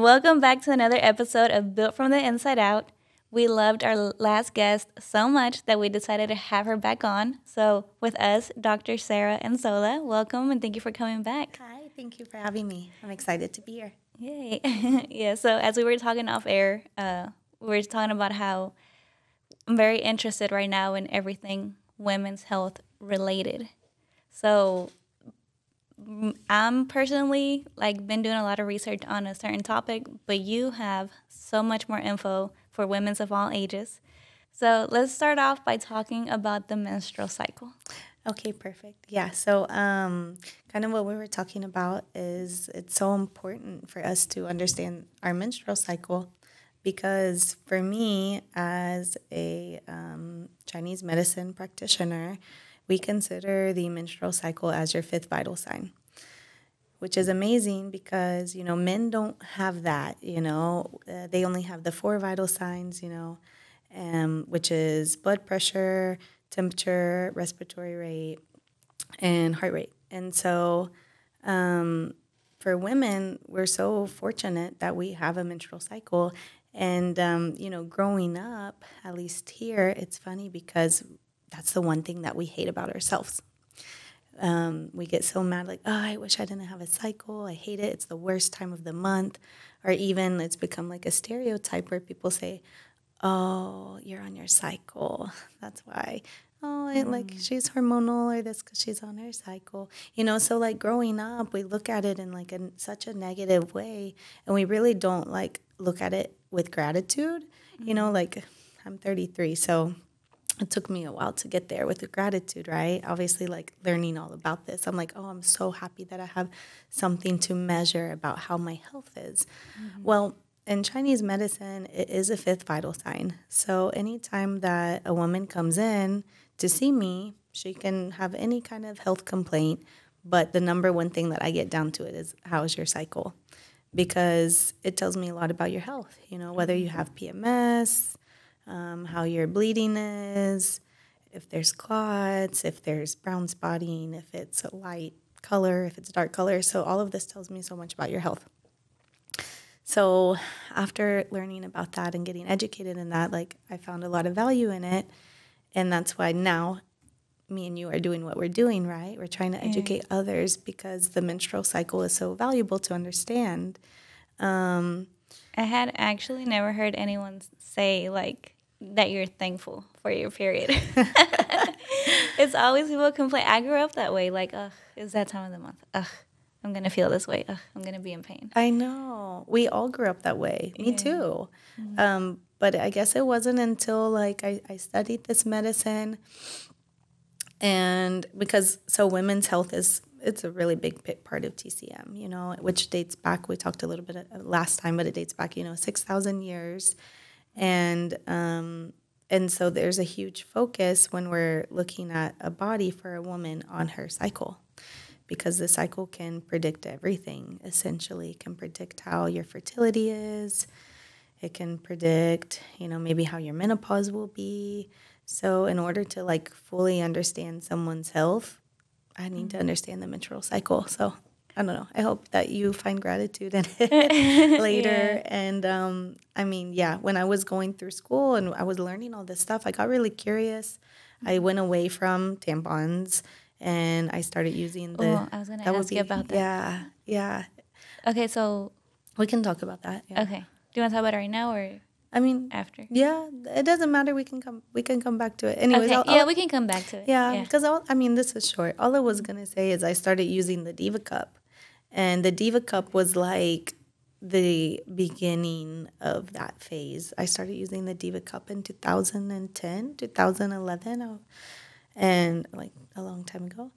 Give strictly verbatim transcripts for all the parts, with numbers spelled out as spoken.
Welcome back to another episode of Built from the Inside Out. We loved our last guest so much that we decided to have her back on. So with us, Doctor Sarah Anzola, welcome and thank you for coming back. Hi, thank you for having me. I'm excited to be here. Yay. Yeah, so as we were talking off air, uh, we were talking about how I'm very interested right now in everything women's health related. So I'm personally like been doing a lot of research on a certain topic, but you have so much more info for women's of all ages. So let's start off by talking about the menstrual cycle. Okay, perfect. Yeah, so um, kind of what we were talking about is it's so important for us to understand our menstrual cycle because for me as a um, Chinese medicine practitioner, we consider the menstrual cycle as your fifth vital sign, which is amazing because, you know, men don't have that, you know. Uh, they only have the four vital signs, you know, um, which is blood pressure, temperature, respiratory rate, and heart rate. And so um, for women, we're so fortunate that we have a menstrual cycle. And, um, you know, growing up, at least here, it's funny because that's the one thing that we hate about ourselves. Um, we get so mad, like, oh, I wish I didn't have a cycle. I hate it. It's the worst time of the month. Or even it's become like a stereotype where people say, oh, you're on your cycle. That's why. Oh, it, like she's hormonal or this because she's on her cycle. You know, so like growing up, we look at it in like a, such a negative way. And we really don't like look at it with gratitude. You know, like I'm thirty-three, so it took me a while to get there with the gratitude, right? Obviously, like, learning all about this. I'm like, oh, I'm so happy that I have something to measure about how my health is. Mm-hmm. Well, in Chinese medicine, it is a fifth vital sign. So anytime that a woman comes in to see me, she can have any kind of health complaint. But the number one thing that I get down to it is, how is your cycle? Because it tells me a lot about your health, you know, whether you have P M S, Um, how your bleeding is, if there's clots, if there's brown spotting, if it's a light color, if it's a dark color. So all of this tells me so much about your health. So after learning about that and getting educated in that, like, I found a lot of value in it. And that's why now me and you are doing what we're doing, right? We're trying to educate yeah. others because the menstrual cycle is so valuable to understand. Um, I had actually never heard anyone say, like, that you're thankful for your period. It's always people complain. I grew up that way, like, ugh, it's that time of the month. Ugh, I'm going to feel this way. Ugh, I'm going to be in pain. I know. We all grew up that way. Me yeah. too. Mm-hmm. Um, but I guess it wasn't until, like, I, I studied this medicine. And because, so women's health is, it's a really big part of T C M, you know, which dates back, we talked a little bit last time, but it dates back, you know, six thousand years. And um, and so there's a huge focus when we're looking at a body for a woman on her cycle, because the cycle can predict everything, essentially. It can predict how your fertility is. It can predict, you know, maybe how your menopause will be. So in order to, like, fully understand someone's health, I need to understand the menstrual cycle. So I don't know. I hope that you find gratitude in it later. Yeah. And um, I mean, yeah, when I was going through school and I was learning all this stuff, I got really curious. Mm-hmm. I went away from tampons and I started using the... Oh, I was going to ask be, you about that. Yeah, yeah. Okay, so... We can talk about that. Yeah. Okay. Do you want to talk about it right now or... I mean, after. Yeah, it doesn't matter. We can come. We can come back to it. Anyways, okay. I'll, I'll, yeah, we can come back to it. Yeah, because yeah. I mean, this is short. All I was gonna say is I started using the Diva Cup, and the Diva Cup was like the beginning of that phase. I started using the Diva Cup in two thousand ten, two thousand eleven, and like a long time ago.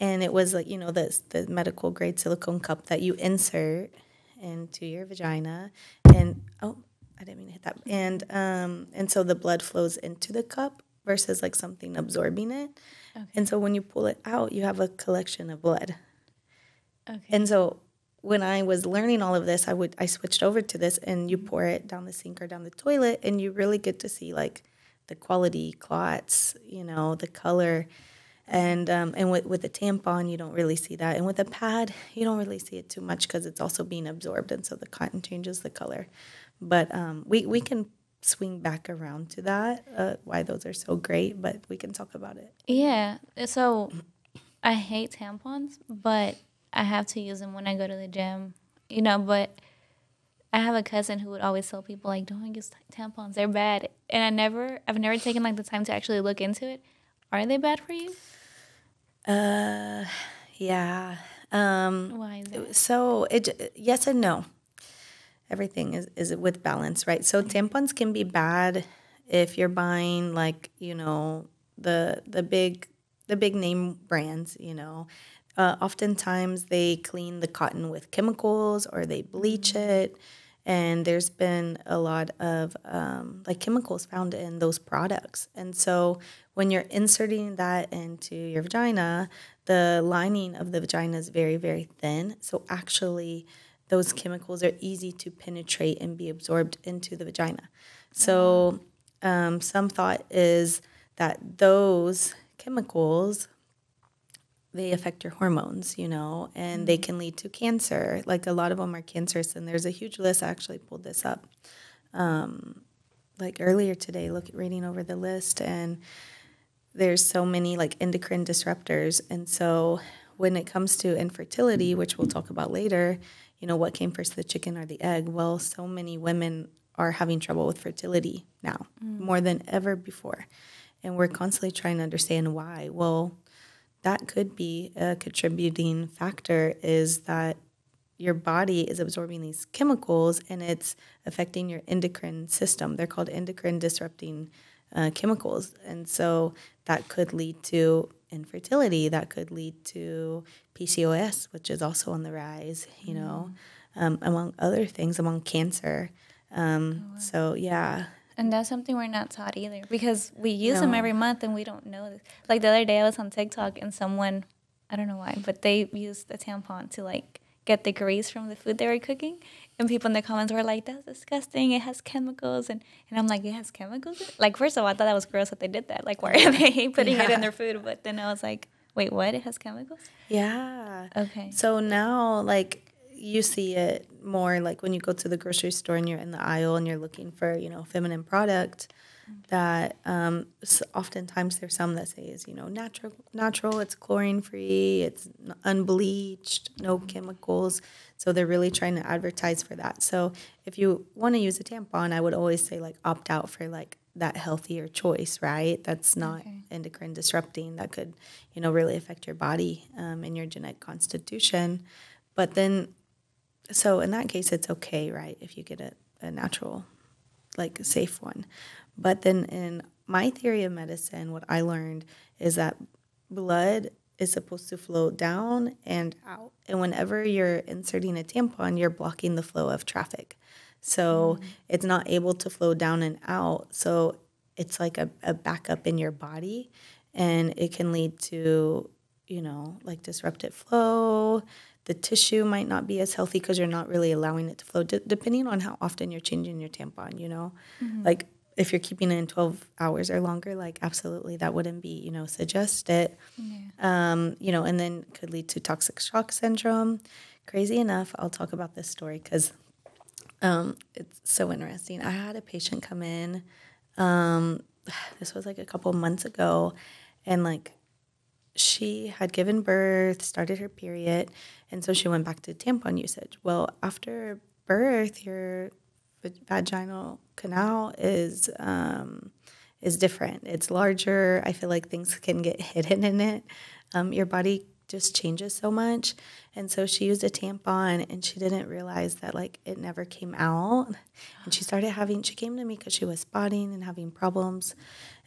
And it was like, you know, the the medical grade silicone cup that you insert into your vagina, and oh. I didn't mean to hit that. And um, and so the blood flows into the cup versus like something absorbing it. Okay. And so when you pull it out, you have a collection of blood. Okay. And so when I was learning all of this, I would I switched over to this, and you pour it down the sink or down the toilet, and you really get to see like the quality, clots, you know, the color. And um, and with, with a tampon, you don't really see that. And with a pad, you don't really see it too much because it's also being absorbed, and so the cotton changes the color. But um, we, we can swing back around to that, uh, why those are so great, but we can talk about it. Yeah, so I hate tampons, but I have to use them when I go to the gym, you know, but I have a cousin who would always tell people, like, don't use tampons, they're bad. And I never, I've never taken, like, the time to actually look into it. Are they bad for you? Uh, yeah. Um, Why is it? So, it, yes and no. Everything is, is with balance, right? So tampons can be bad if you're buying, like, you know, the the big the big name brands, you know. Uh, oftentimes they clean the cotton with chemicals or they bleach it. And there's been a lot of, um, like, chemicals found in those products. And so when you're inserting that into your vagina, the lining of the vagina is very, very thin. So actually those chemicals are easy to penetrate and be absorbed into the vagina. So um, some thought is that those chemicals, they affect your hormones, you know, and they can lead to cancer. Like, a lot of them are cancerous, and there's a huge list. I actually pulled this up, um, like, earlier today, look, reading over the list, and there's so many, like, endocrine disruptors. And so when it comes to infertility, which we'll talk about later, you know, what came first, the chicken or the egg? Well, so many women are having trouble with fertility now, mm. more than ever before. And we're constantly trying to understand why. Well, that could be a contributing factor, is that your body is absorbing these chemicals and it's affecting your endocrine system. They're called endocrine disrupting uh, chemicals. And so that could lead to infertility. That could lead to P C O S, which is also on the rise, you know, um, among other things, among cancer. Um, oh, wow. So, yeah. And that's something we're not taught either, because we use no. them every month and we don't know this. Like, the other day I was on TikTok and someone, I don't know why, but they used a tampon to, like, get the grease from the food they were cooking. And people in the comments were like, that's disgusting, it has chemicals. And, and I'm like, it has chemicals? Like, first of all, I thought that was gross that they did that. Like, why are they putting yeah. it in their food? But then I was like, wait, what? It has chemicals? Yeah. Okay. So now, like, you see it more, like, when you go to the grocery store and you're in the aisle and you're looking for, you know, feminine product, that um, oftentimes there's some that say is, you know, natural, natural, it's chlorine-free, it's unbleached, no chemicals. So they're really trying to advertise for that. So if you want to use a tampon, I would always say, like, opt out for, like, that healthier choice, right? That's not okay. endocrine disrupting. That could, you know, really affect your body um, and your genetic constitution. But then, so in that case, it's okay, right, if you get a, a natural, like, safe one. But then in my theory of medicine, what I learned is that blood is supposed to flow down and out. And whenever you're inserting a tampon, you're blocking the flow of traffic. So mm-hmm. it's not able to flow down and out. So it's like a, a backup in your body, and it can lead to, you know, like, disrupted flow. The tissue might not be as healthy because you're not really allowing it to flow, d- depending on how often you're changing your tampon, you know? Mm-hmm. Like, if you're keeping it in twelve hours or longer, like, absolutely, that wouldn't be, you know, suggested. Yeah. Um, you know, and then could lead to toxic shock syndrome. Crazy enough, I'll talk about this story because um, it's so interesting. I had a patient come in. Um, this was, like, a couple months ago, and, like, she had given birth, started her period, and so she went back to tampon usage. Well, after birth, your vaginal canal is um, is different. It's larger. I feel like things can get hidden in it. Um, your body just changes so much. And so she used a tampon, and she didn't realize that, like, it never came out. And she started having, she came to me because she was spotting and having problems.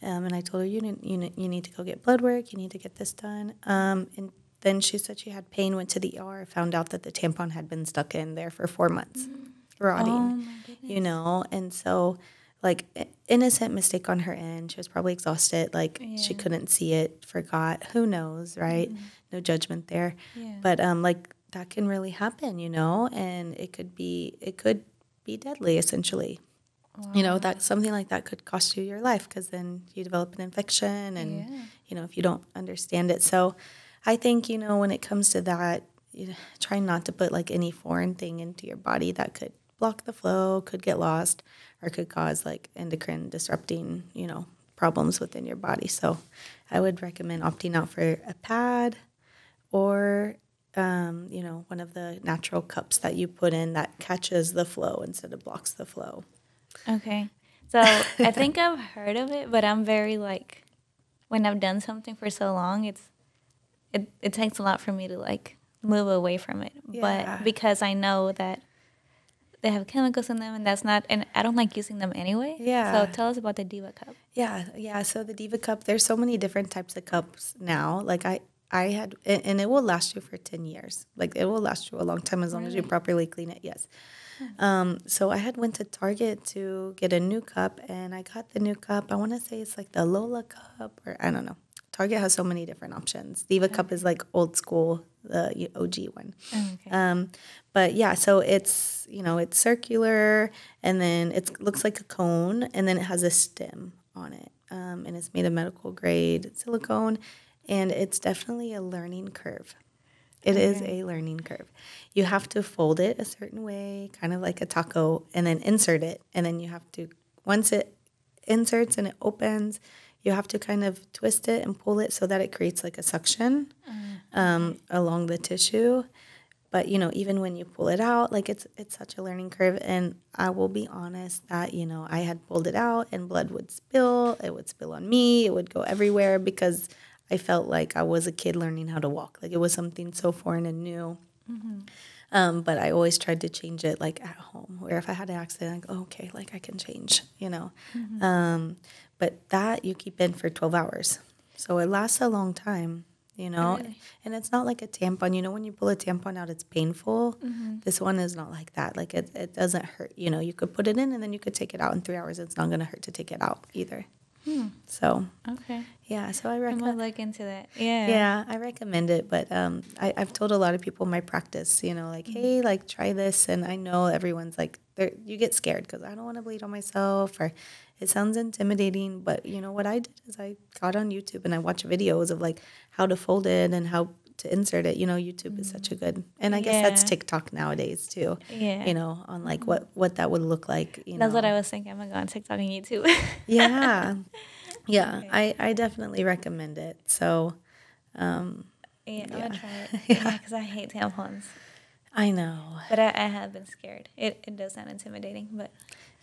Um, and I told her, you need, you need to go get blood work. You need to get this done. Um, and then she said she had pain, went to the E R, found out that the tampon had been stuck in there for four months, mm-hmm. rotting, oh, my goodness. You know. And so, like, innocent mistake on her end. She was probably exhausted. Like, yeah. she couldn't see it, forgot. Who knows, right? Mm-hmm. No judgment there. Yeah. But, um, like, that can really happen, you know, and it could be it could be deadly, essentially. Wow. You know, that something like that could cost you your life, because then you develop an infection and, yeah. you know, if you don't understand it. So I think, you know, when it comes to that, you know, try not to put like any foreign thing into your body that could block the flow, could get lost, or could cause like endocrine disrupting, you know, problems within your body. So I would recommend opting out for a pad or, um, you know, one of the natural cups that you put in that catches the flow instead of blocks the flow. Okay. So I think I've heard of it, but I'm very like, when I've done something for so long, it's it, it takes a lot for me to like move away from it. Yeah. But because I know that they have chemicals in them, and that's not, and I don't like using them anyway. Yeah. So tell us about the Diva Cup. Yeah, yeah. So the Diva Cup, there's so many different types of cups now. Like I, I had, and it will last you for ten years. Like it will last you a long time as long really? as you properly clean it. Yes. Hmm. Um. So I had went to Target to get a new cup, and I got the new cup. I want to say it's like the Lola Cup, or I don't know. Target has so many different options. Diva okay. Cup is like old school, the O G one. Okay. Um, but yeah, so it's, you know, it's circular, and then it looks like a cone, and then it has a stem on it. Um, and it's made of medical grade silicone, and it's definitely a learning curve. It okay. is a learning curve. You have to fold it a certain way, kind of like a taco, and then insert it. And then you have to, once it inserts and it opens, you have to kind of twist it and pull it so that it creates like a suction mm. um, along the tissue. But, you know, even when you pull it out, like it's it's such a learning curve. And I will be honest that, you know, I had pulled it out and blood would spill. It would spill on me. It would go everywhere because I felt like I was a kid learning how to walk. Like it was something so foreign and new. Mm-hmm. Um, but I always tried to change it, like, at home, where if I had an accident, like, oh, okay, like, I can change, you know. Mm-hmm. Um, but that you keep in for twelve hours. So it lasts a long time, you know. Really? And it's not like a tampon. You know, when you pull a tampon out, it's painful. Mm-hmm. This one is not like that. Like, it, it doesn't hurt. You know, you could put it in, and then you could take it out in three hours. It's not going to hurt to take it out either. Hmm. So okay, yeah. So I recommend look into that. Yeah, yeah. I recommend it, but um, I, I've told a lot of people my practice. You know, like mm-hmm. hey, like try this, and I know everyone's like, you get scared because I don't want to bleed on myself, or it sounds intimidating. But you know what I did is I got on YouTube and I watched videos of like how to fold it and how to insert it. You know, YouTube mm-hmm. is such a good, and I guess yeah. that's TikTok nowadays too. Yeah, you know, on like what what that would look like. You that's know. What I was thinking. I'm gonna go on TikTok and YouTube. yeah, yeah. Okay. I I definitely recommend it. So, um, yeah, yeah. I'm gonna try it. Yeah, because I hate tampons. I know, but I, I have been scared. It it does sound intimidating, but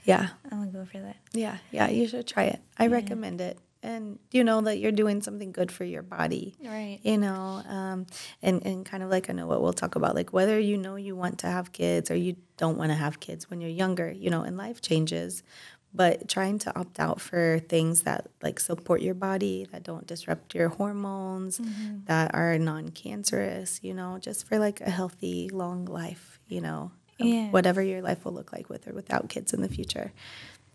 yeah, I'm gonna go for that. Yeah, yeah. You should try it. I yeah. recommend it. And you know that you're doing something good for your body, right? You know, um, and, and kind of like I know what we'll talk about, like whether you know you want to have kids or you don't want to have kids when you're younger, you know, and life changes. But trying to opt out for things that like support your body, that don't disrupt your hormones, mm-hmm. that are non-cancerous, you know, just for like a healthy, long life, you know, yeah. whatever your life will look like with or without kids in the future.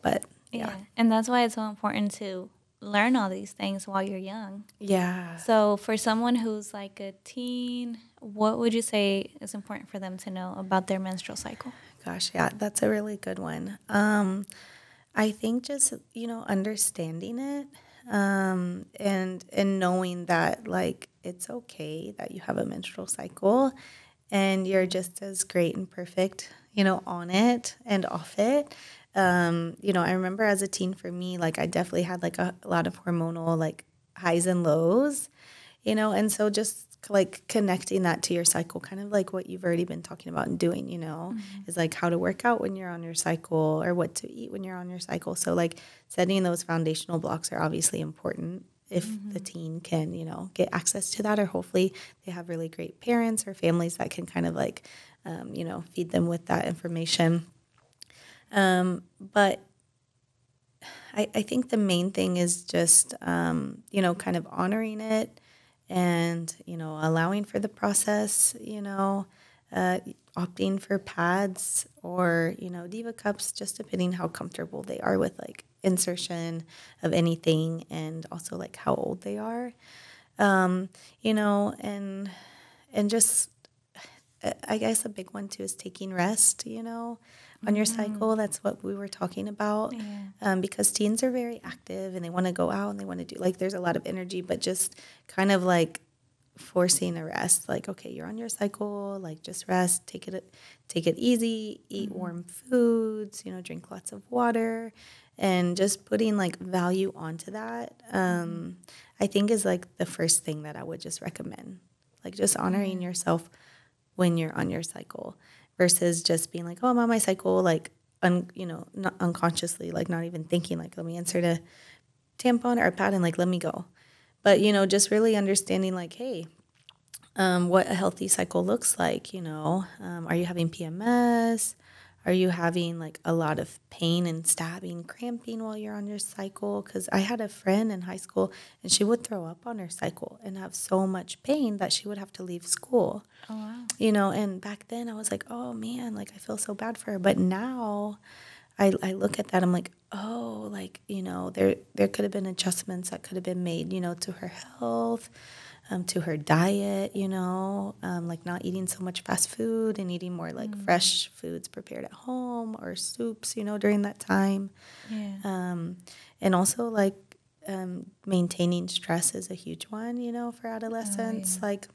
But yeah. yeah. And that's why it's so important to learn all these things while you're young. Yeah. So for someone who's like a teen, what would you say is important for them to know about their menstrual cycle? Gosh, yeah, that's a really good one. Um, I think just, you know, understanding it um, and and knowing that, like, it's okay that you have a menstrual cycle and you're just as great and perfect, you know, on it and off it. Um, you know, I remember as a teen for me, like I definitely had like a, a lot of hormonal like highs and lows, you know, and so just like connecting that to your cycle, kind of like what you've already been talking about and doing, you know, mm-hmm. is like how to work out when you're on your cycle or what to eat when you're on your cycle. So like setting those foundational blocks are obviously important if mm-hmm. the teen can, you know, get access to that, or hopefully they have really great parents or families that can kind of like, um, you know, feed them with that information. Um, but I, I think the main thing is just, um, you know, kind of honoring it and, you know, allowing for the process, you know, uh, opting for pads or, you know, Diva Cups, just depending how comfortable they are with like insertion of anything and also like how old they are, um, you know, and, and just, I guess a big one too is taking rest, you know. on your cycle. That's what we were talking about. Yeah. Um, because teens are very active and they want to go out and they want to do, like, there's a lot of energy, but just kind of like forcing a rest. Like, okay, you're on your cycle, like, just rest, take it, take it easy, eat mm-hmm. warm foods, you know, drink lots of water, and just putting like value onto that. Um, I think is like the first thing that I would just recommend, like just honoring mm-hmm. yourself when you're on your cycle. Versus just being like, oh, I'm on my cycle, like, un, you know, not unconsciously, like not even thinking, like, let me insert a tampon or a pad and like, let me go. But, you know, just really understanding like, hey, um, what a healthy cycle looks like, you know, um, are you having P M S? Are you having like a lot of pain and stabbing, cramping while you're on your cycle? Because I had a friend in high school and she would throw up on her cycle and have so much pain that she would have to leave school. Oh, wow. You know, and back then I was like, oh, man, like I feel so bad for her. But now I, I look at that, I'm like, oh, like, you know, there, there could have been adjustments that could have been made, you know, to her health, um, to her diet, you know, um, like not eating so much fast food and eating more like mm. fresh foods prepared at home or soups, you know, during that time. Yeah. Um, and also like um, maintaining stress is a huge one, you know, for adolescents, oh, yeah. like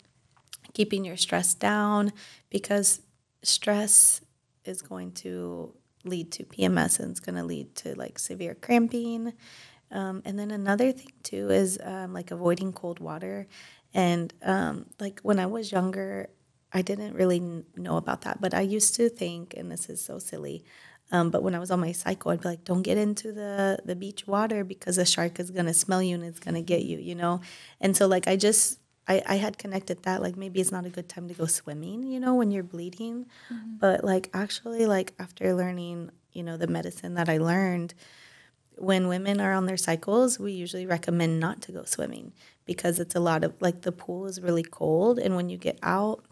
keeping your stress down, because stress is going to lead to P M S and it's going to lead to like severe cramping. Um, and then another thing too is um, like avoiding cold water. And um, like when I was younger, I didn't really n- know about that, but I used to think, and this is so silly, um, but when I was on my cycle, I'd be like, don't get into the, the beach water because a shark is going to smell you and it's going to get you, you know? And so like I just, I, I had connected that, like maybe it's not a good time to go swimming, you know, when you're bleeding. Mm-hmm. But like actually like after learning, you know, the medicine that I learned, when women are on their cycles, we usually recommend not to go swimming because it's a lot of, like, the pool is really cold. And when you get out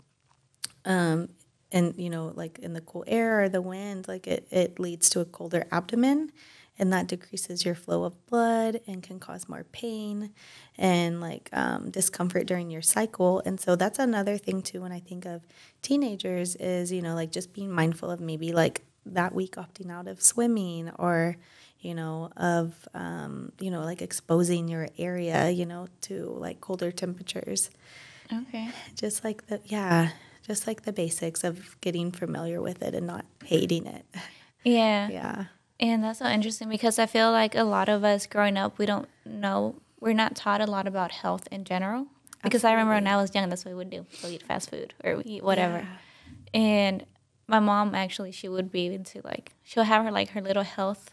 um, and, you know, like in the cool air or the wind, like it, it leads to a colder abdomen. And that decreases your flow of blood and can cause more pain and, like, um, discomfort during your cycle. And so that's another thing, too, when I think of teenagers is, you know, like just being mindful of maybe, like, that week opting out of swimming or, you know, of, um, you know, like exposing your area, you know, to like colder temperatures. Okay. Just like the, yeah, just like the basics of getting familiar with it and not hating it. Yeah. Yeah. And that's so interesting because I feel like a lot of us growing up, we don't know, we're not taught a lot about health in general. Because Absolutely. I remember when I was young, that's what we would do. We'll eat fast food or we eat whatever. Yeah. And my mom, actually, she would be into, like, she'll have her, like, her little health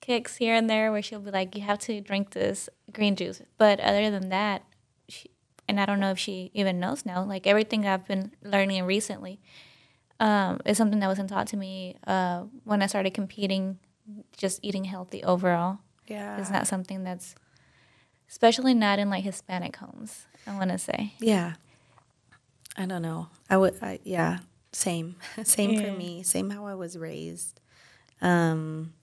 kicks here and there where she'll be like, you have to drink this green juice. But other than that, she, and I don't know if she even knows now, like, everything I've been learning recently um, is something that wasn't taught to me uh, when I started competing, just eating healthy overall. Yeah. It's not something that's, especially not in, like, Hispanic homes, I want to say. Yeah. I don't know. I would, I, yeah. Same, same yeah. for me, same how I was raised. Um,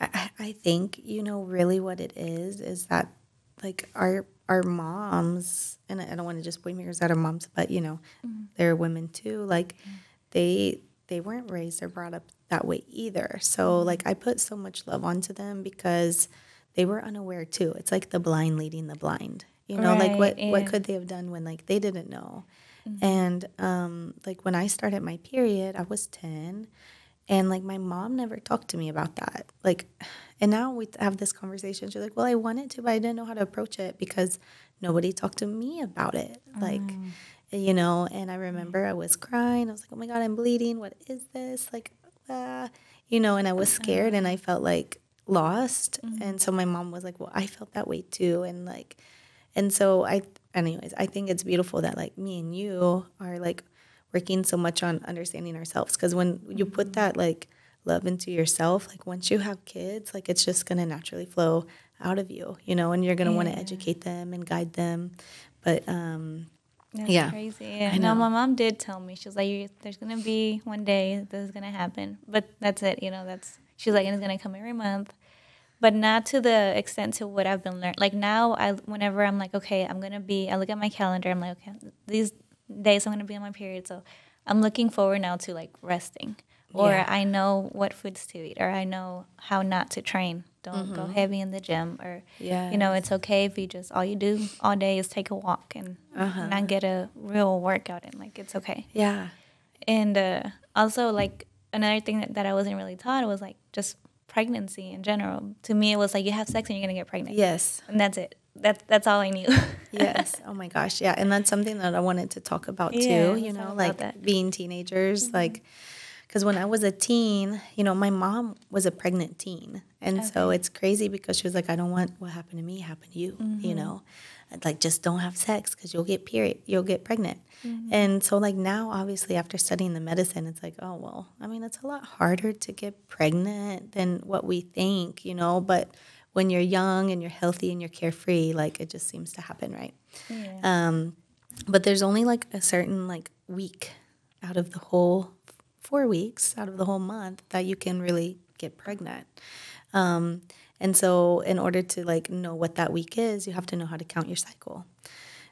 I, I think, you know, really what it is, is that, like, our our moms, and I don't want to just point fingers at our moms, but, you know, mm-hmm. they're women too, like, mm-hmm. they they weren't raised or brought up that way either. So, like, I put so much love onto them because they were unaware too. It's like the blind leading the blind, you know, right, like, what, yeah. what could they have done when, like, they didn't know? And, um, like, when I started my period, I was ten, and, like, my mom never talked to me about that. Like, and now we have this conversation. She's like, well, I wanted to, but I didn't know how to approach it because nobody talked to me about it. Like, mm. you know, and I remember I was crying. I was like, oh, my God, I'm bleeding. What is this? Like, ah. you know, and I was scared, and I felt, like, lost. Mm-hmm. And so my mom was like, well, I felt that way too. And, like, and so I – anyways, I think it's beautiful that, like, me and you are, like, working so much on understanding ourselves, because when you put that, like, love into yourself, like, once you have kids, like, it's just going to naturally flow out of you, you know, and you're going to yeah. want to educate them and guide them. But, um, That's yeah. crazy. Yeah. I know. No, my mom did tell me. She was like, there's going to be one day this is going to happen. But that's it, you know, that's, she's like, and it's going to come every month. But not to the extent to what I've been learning. Like, now, I whenever I'm like, okay, I'm going to be, I look at my calendar, I'm like, okay, these days I'm going to be on my period. So I'm looking forward now to, like, resting or yeah. I know what foods to eat, or I know how not to train. Don't mm-hmm. go heavy in the gym, or yes. you know, it's okay if you just all you do all day is take a walk and uh-huh. not get a real workout in. Like, it's okay. Yeah. And uh, also, like, another thing that, that I wasn't really taught was like just pregnancy in general. To me, it was like, you have sex and you're gonna get pregnant. Yes. And that's it. That's that's all I knew. Yes. Oh my gosh. Yeah. And that's something that I wanted to talk about yeah, too. You know, like that. Being teenagers, mm-hmm. like. Because when I was a teen, you know, my mom was a pregnant teen. And okay. so it's crazy because she was like, I don't want what happened to me happen to you, mm-hmm. you know. Like, just don't have sex because you'll get period, you'll get pregnant. Mm-hmm. And so, like, now, obviously, after studying the medicine, it's like, oh, well, I mean, it's a lot harder to get pregnant than what we think, you know. But when you're young and you're healthy and you're carefree, like, it just seems to happen, right? Yeah. Um, but there's only, like, a certain, like, week out of the whole four weeks out of the whole month that you can really get pregnant. Um, and so in order to, like, know what that week is, you have to know how to count your cycle,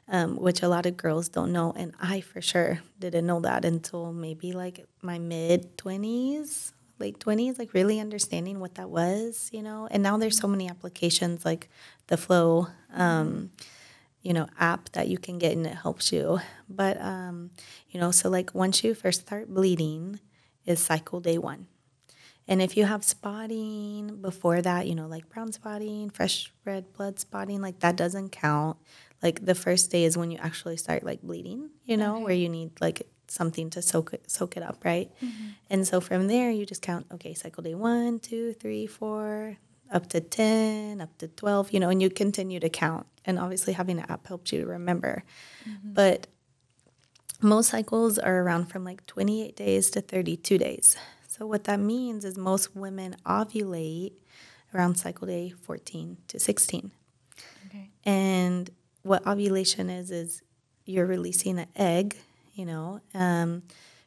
um, which a lot of girls don't know. And I for sure didn't know that until maybe, like, my mid-twenties, late twenties, like, really understanding what that was, you know. And now there's so many applications like the Flow, um, you know, app that you can get, and it helps you. But, um, you know, so, like, once you first start bleeding is cycle day one. And if you have spotting before that, you know, like brown spotting, fresh red blood spotting, like, that doesn't count. Like, the first day is when you actually start, like, bleeding, you know, okay. where you need, like, something to soak it, soak it up, right? Mm-hmm. And so from there, you just count, okay, cycle day one, two, three, four, up to ten, up to twelve, you know, and you continue to count. And obviously having an app helps you to remember. Mm-hmm. But most cycles are around from, like, twenty-eight days to thirty-two days. So what that means is most women ovulate around cycle day fourteen to sixteen. Okay. And what ovulation is, is you're releasing an egg, you know, um,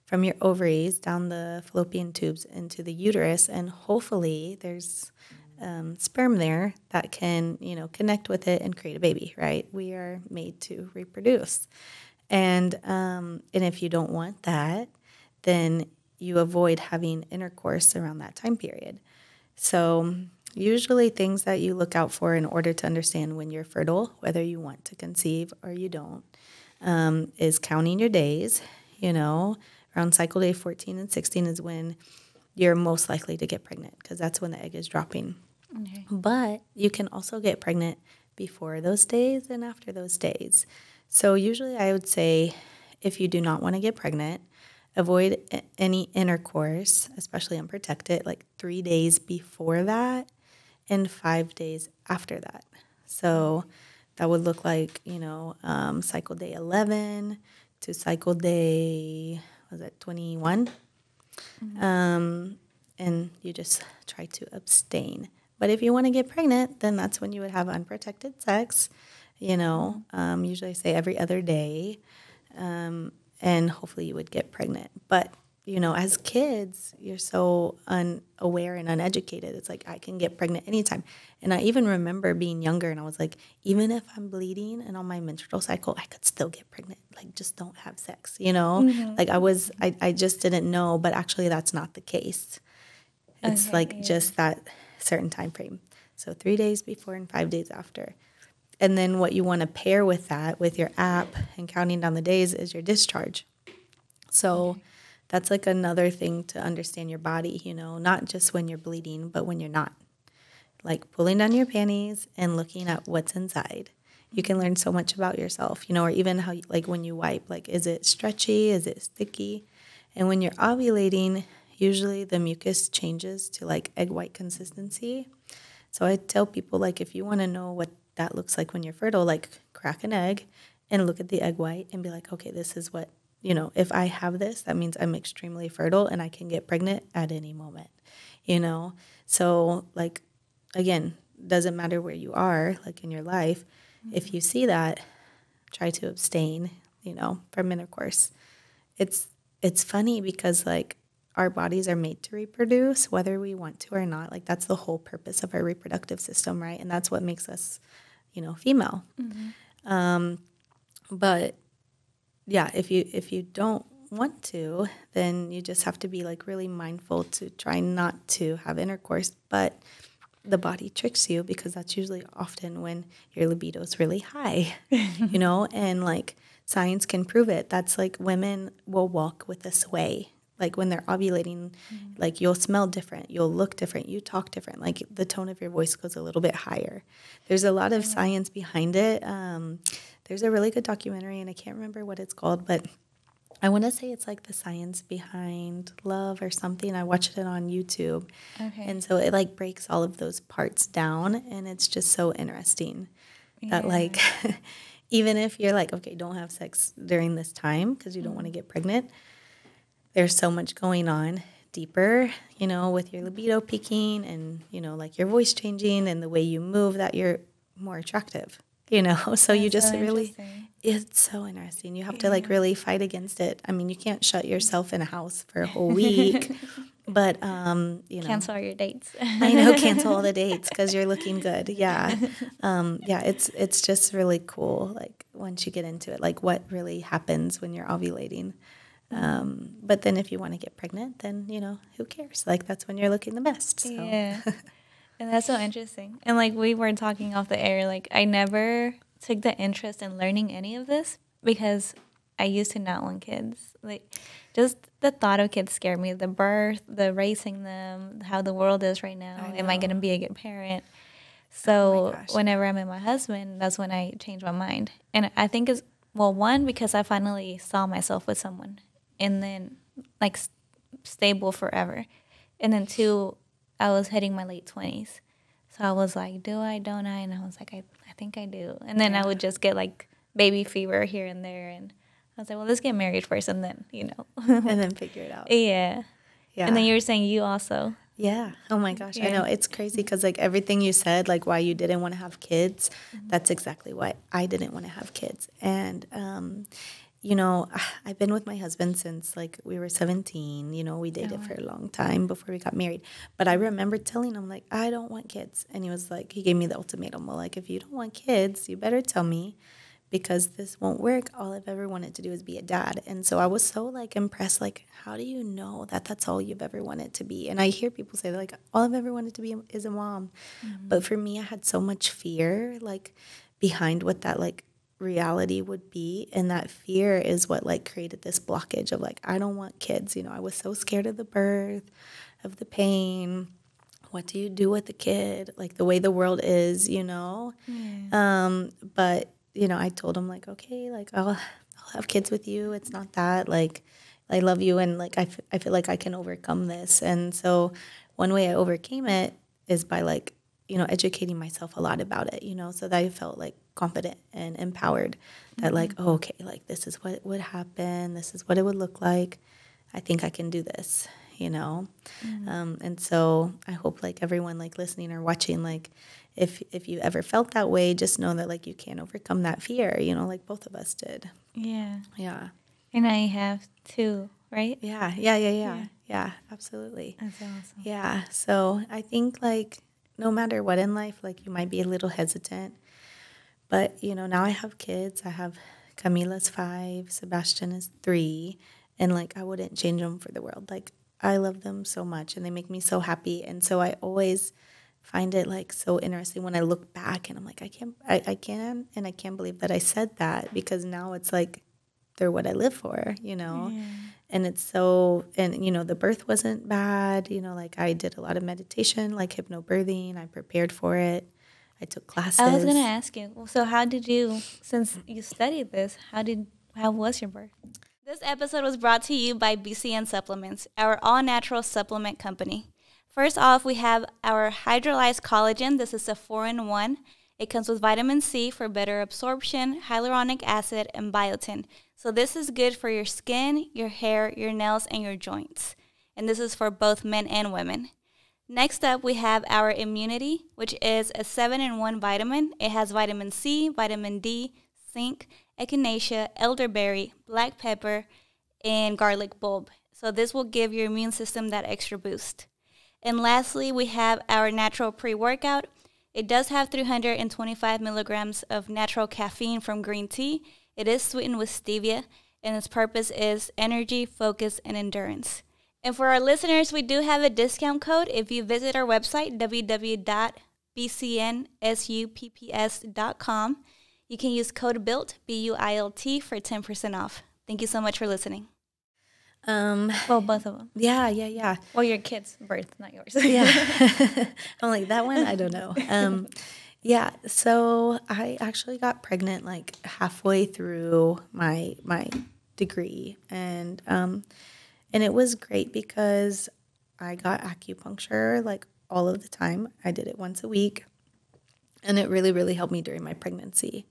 from your ovaries down the fallopian tubes into the uterus. And hopefully there's Um, sperm there that can, you know, connect with it and create a baby, right? We are made to reproduce. And um, and if you don't want that, then you avoid having intercourse around that time period. So usually things that you look out for in order to understand when you're fertile, whether you want to conceive or you don't, um, is counting your days, you know. Around cycle day fourteen and sixteen is when you're most likely to get pregnant, because that's when the egg is dropping. Okay. But you can also get pregnant before those days and after those days. So usually I would say, if you do not want to get pregnant, avoid any intercourse, especially unprotected, like three days before that and five days after that. So that would look like, you know, um, cycle day eleven to cycle day, was it twenty-one? Mm-hmm. Um, and you just try to abstain. But if you want to get pregnant, then that's when you would have unprotected sex, you know, um, usually I say every other day, um, and hopefully you would get pregnant. But, you know, as kids, you're so unaware and uneducated. It's like, I can get pregnant anytime. And I even remember being younger, and I was like, even if I'm bleeding and on my menstrual cycle, I could still get pregnant. Like, just don't have sex, you know? Mm-hmm. Like, I was, I, I just didn't know, but actually that's not the case. It's okay, like yeah. just that certain time frame. So three days before and five days after. And then what you want to pair with that, with your app and counting down the days, is your discharge. So okay. that's like another thing to understand your body, you know, not just when you're bleeding, but when you're not. Like, pulling down your panties and looking at what's inside. You can learn so much about yourself, you know, or even how, like, when you wipe, like, is it stretchy? Is it sticky? And when you're ovulating, usually the mucus changes to, like, egg white consistency. So I tell people, like, if you want to know what that looks like when you're fertile, like, crack an egg and look at the egg white and be like, okay, this is what, you know, if I have this, that means I'm extremely fertile and I can get pregnant at any moment, you know. So, like, again, doesn't matter where you are, like, in your life. Mm-hmm. If you see that, try to abstain, you know, from intercourse. It's it's funny because, like, our bodies are made to reproduce, whether we want to or not. Like, that's the whole purpose of our reproductive system, right? And that's what makes us, you know, female. Mm-hmm. Um, but, yeah, if you if you don't want to, then you just have to be like really mindful to try not to have intercourse. But the body tricks you, because that's usually often when your libido is really high, you know, and like science can prove it. That's like women will walk with a sway. Like when they're ovulating, mm-hmm. like you'll smell different, you'll look different, you talk different. Like the tone of your voice goes a little bit higher. There's a lot of yeah. science behind it. Um, there's a really good documentary, and I can't remember what it's called, but I want to say it's like the science behind love or something. I watched it on YouTube. Okay. And so it like breaks all of those parts down, and it's just so interesting yeah. that like even if you're like, okay, don't have sex during this time because you don't want to get pregnant, there's so much going on deeper, you know, with your libido peaking and, you know, like your voice changing and the way you move, that you're more attractive, you know. So you just really, it's so interesting. You have to like really fight against it. I mean, you can't shut yourself in a house for a whole week, but, um, you know. Cancel all your dates. I know, cancel all the dates because you're looking good. Yeah. Um, yeah, it's, it's just really cool. Like once you get into it, like what really happens when you're ovulating. Um, but then if you want to get pregnant, then, you know, who cares? Like, that's when you're looking the best. So. Yeah. And that's so interesting. And, like, we were talking off the air, like, I never took the interest in learning any of this because I used to not want kids. Like, just the thought of kids scared me, the birth, the raising them, how the world is right now. I Am I going to be a good parent? So oh whenever I met my husband, that's when I changed my mind. And I think it's, well, one, because I finally saw myself with someone. And then, like, st stable forever. And then, two, I was hitting my late twenties. So I was like, do I, don't I? And I was like, I, I think I do. And then yeah. I would just get, like, baby fever here and there. And I was like, well, let's get married first and then, you know. And then figure it out. Yeah. Yeah. And then you were saying you also. Yeah. Oh, my gosh. Yeah. I know. It's crazy because, like, everything you said, like, why you didn't want to have kids, mm-hmm. that's exactly why I didn't want to have kids. And, um you know, I've been with my husband since, like, we were seventeen. You know, we dated oh. for a long time before we got married. But I remember telling him, like, I don't want kids. And he was like, he gave me the ultimatum. Well, like, if you don't want kids, you better tell me because this won't work. All I've ever wanted to do is be a dad. And so I was so, like, impressed. Like, how do you know that that's all you've ever wanted to be? And I hear people say, like, all I've ever wanted to be is a mom. Mm-hmm. But for me, I had so much fear, like, behind what that, like, reality would be, and that fear is what like created this blockage of like I don't want kids. You know, I was so scared of the birth, of the pain. What do you do with a kid? Like the way the world is, you know. Mm. Um, but you know, I told him like, okay, like I'll I'll have kids with you. It's not that. Like I love you, and like I, f I feel like I can overcome this. And so one way I overcame it is by like you know educating myself a lot about it. You know, so that I felt like confident and empowered that like, oh, okay, like this is what would happen. This is what it would look like. I think I can do this, you know? Mm-hmm. Um, and so I hope like everyone like listening or watching, like if, if you ever felt that way, just know that like you can overcome that fear, you know, like both of us did. Yeah. Yeah. And I have too, right? Yeah. Yeah. Yeah. Yeah. Yeah. Yeah, absolutely. That's awesome. Yeah. So I think like no matter what in life, like you might be a little hesitant. But, you know, now I have kids. I have Camila's five, Sebastian is three, and, like, I wouldn't change them for the world. Like, I love them so much, and they make me so happy. And so I always find it, like, so interesting when I look back, and I'm like, I can't, I, I can, and I can't believe that I said that because now it's, like, they're what I live for, you know. Yeah. And it's so, and, you know, the birth wasn't bad. You know, like, I did a lot of meditation, like hypnobirthing. I prepared for it. I took classes. I was going to ask you, so how did you, since you studied this, how did, how was your birth? This episode was brought to you by B C N Supplements, our all-natural supplement company. First off, we have our hydrolyzed collagen. This is a four in one. It comes with vitamin C for better absorption, hyaluronic acid, and biotin. So this is good for your skin, your hair, your nails, and your joints. And this is for both men and women. Next up, we have our immunity, which is a seven in one vitamin. It has vitamin C, vitamin D, zinc, echinacea, elderberry, black pepper, and garlic bulb. So this will give your immune system that extra boost. And lastly, we have our natural pre-workout. It does have three hundred twenty-five milligrams of natural caffeine from green tea. It is sweetened with stevia, and its purpose is energy, focus, and endurance. And for our listeners, we do have a discount code if you visit our website, w w w dot b c n supps dot com. You can use code BUILT, B U I L T, for ten percent off. Thank you so much for listening. Um, well, both of them. Yeah, yeah, yeah. Well, your kid's birth, not yours. Yeah. Only that one, I don't know. Um, yeah, so I actually got pregnant like halfway through my my degree, and um, and it was great because I got acupuncture like all of the time. I did it once a week, and it really, really helped me during my pregnancy.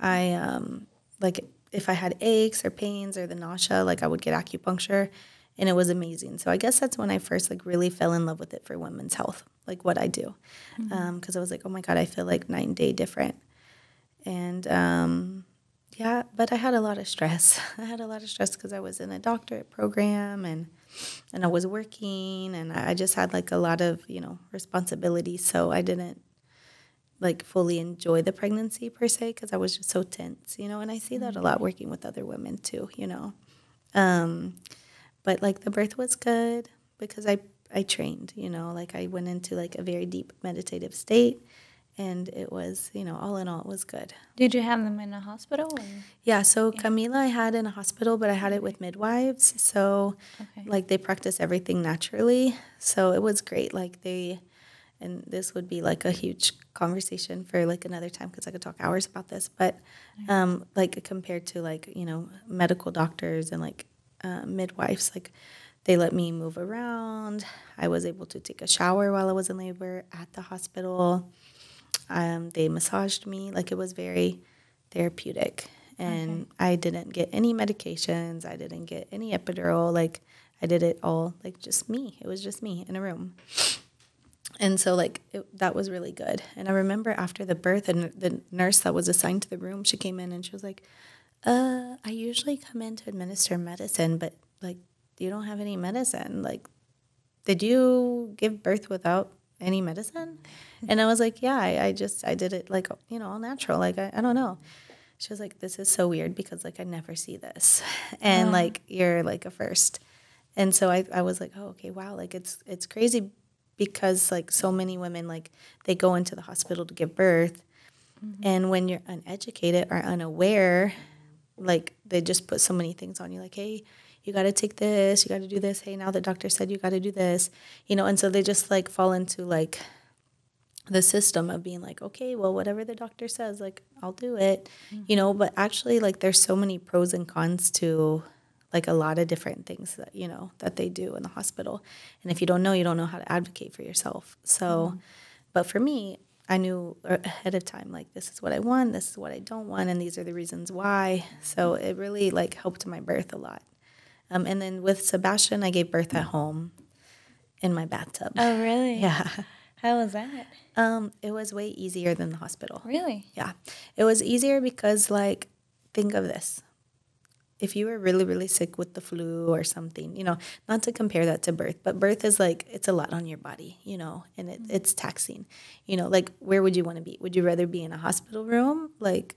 I um, like. If I had aches or pains or the nausea, like I would get acupuncture, and it was amazing. So I guess that's when I first like really fell in love with it for women's health, like what I do. Mm-hmm. um, 'cause I was like, oh my God, I feel like night and day different. And um, yeah, but I had a lot of stress. I had a lot of stress 'cause I was in a doctorate program and, and I was working, and I just had like a lot of, you know, responsibility. So I didn't like fully enjoy the pregnancy per se, because I was just so tense, you know, and I see that a lot working with other women too, you know. Um, but like the birth was good because I, I trained, you know, like I went into like a very deep meditative state, and it was, you know, all in all, it was good. Did you have them in a hospital? Or? Yeah, so yeah. Camila I had in a hospital, but I had it with midwives. So okay. like they practice everything naturally. So it was great. Like they... And this would be like a huge conversation for like another time, because I could talk hours about this. But um, like compared to like, you know, medical doctors and like uh, midwives, like they let me move around. I was able to take a shower while I was in labor at the hospital. Um, they massaged me. Like it was very therapeutic. And okay. I didn't get any medications. I didn't get any epidural. Like I did it all like just me. It was just me in a room. And so, like, it, that was really good. And I remember after the birth, and the nurse that was assigned to the room, she came in and she was like, uh, I usually come in to administer medicine, but, like, you don't have any medicine. Like, did you give birth without any medicine? And I was like, yeah, I, I just, I did it, like, you know, all natural. Like, I, I don't know. She was like, this is so weird because, like, I never see this. And, yeah. like, you're, like, a first. And so I, I was like, oh, okay, wow. Like, it's it's crazy. Because, like, so many women, like, they go into the hospital to give birth. Mm-hmm. And when you're uneducated or unaware, like, they just put so many things on you. Like, hey, you got to take this. You got to do this. Hey, now the doctor said you got to do this. You know, and so they just, like, fall into, like, the system of being like, okay, well, whatever the doctor says, like, I'll do it. Mm-hmm. You know, but actually, like, there's so many pros and cons to like a lot of different things that, you know, that they do in the hospital. And if you don't know, you don't know how to advocate for yourself. So, mm-hmm. but for me, I knew ahead of time, like, this is what I want, this is what I don't want, and these are the reasons why. So it really, like, helped my birth a lot. Um, and then with Sebastian, I gave birth at home in my bathtub. Oh, really? Yeah. How was that? Um, it was way easier than the hospital. Really? Yeah. It was easier because, like, think of this. If you were really, really sick with the flu or something, you know, not to compare that to birth, but birth is like, it's a lot on your body, you know, and it, it's taxing, you know, like, where would you want to be? Would you rather be in a hospital room, like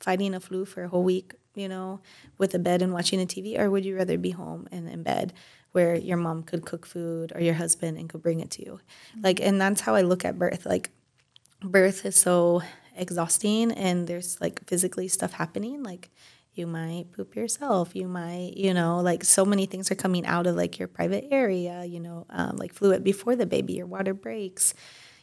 fighting a flu for a whole week, you know, with a bed and watching a T V? Or would you rather be home and in bed where your mom could cook food or your husband and could bring it to you? Like, and that's how I look at birth. Like, birth is so exhausting, and there's like physically stuff happening, like, you might poop yourself, you might, you know, like, so many things are coming out of, like, your private area, you know, um, like fluid before the baby, your water breaks,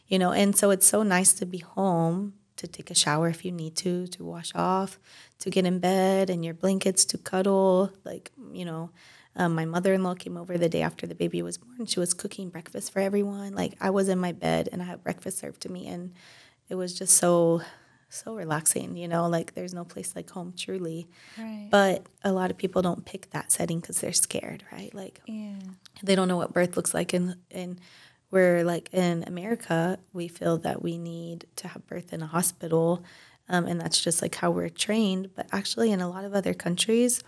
you know. And so it's so nice to be home, to take a shower if you need to, to wash off, to get in bed and your blankets, to cuddle, like, you know. Um, my mother-in-law came over the day after the baby was born. She was cooking breakfast for everyone. Like, I was in my bed and I had breakfast served to me, and it was just so... so relaxing, you know, like, there's no place like home, truly. Right. But a lot of people don't pick that setting because they're scared, right? Like, yeah. They don't know what birth looks like. And, and we're, like, in America, we feel that we need to have birth in a hospital, um, and that's just, like, how we're trained. But actually, in a lot of other countries,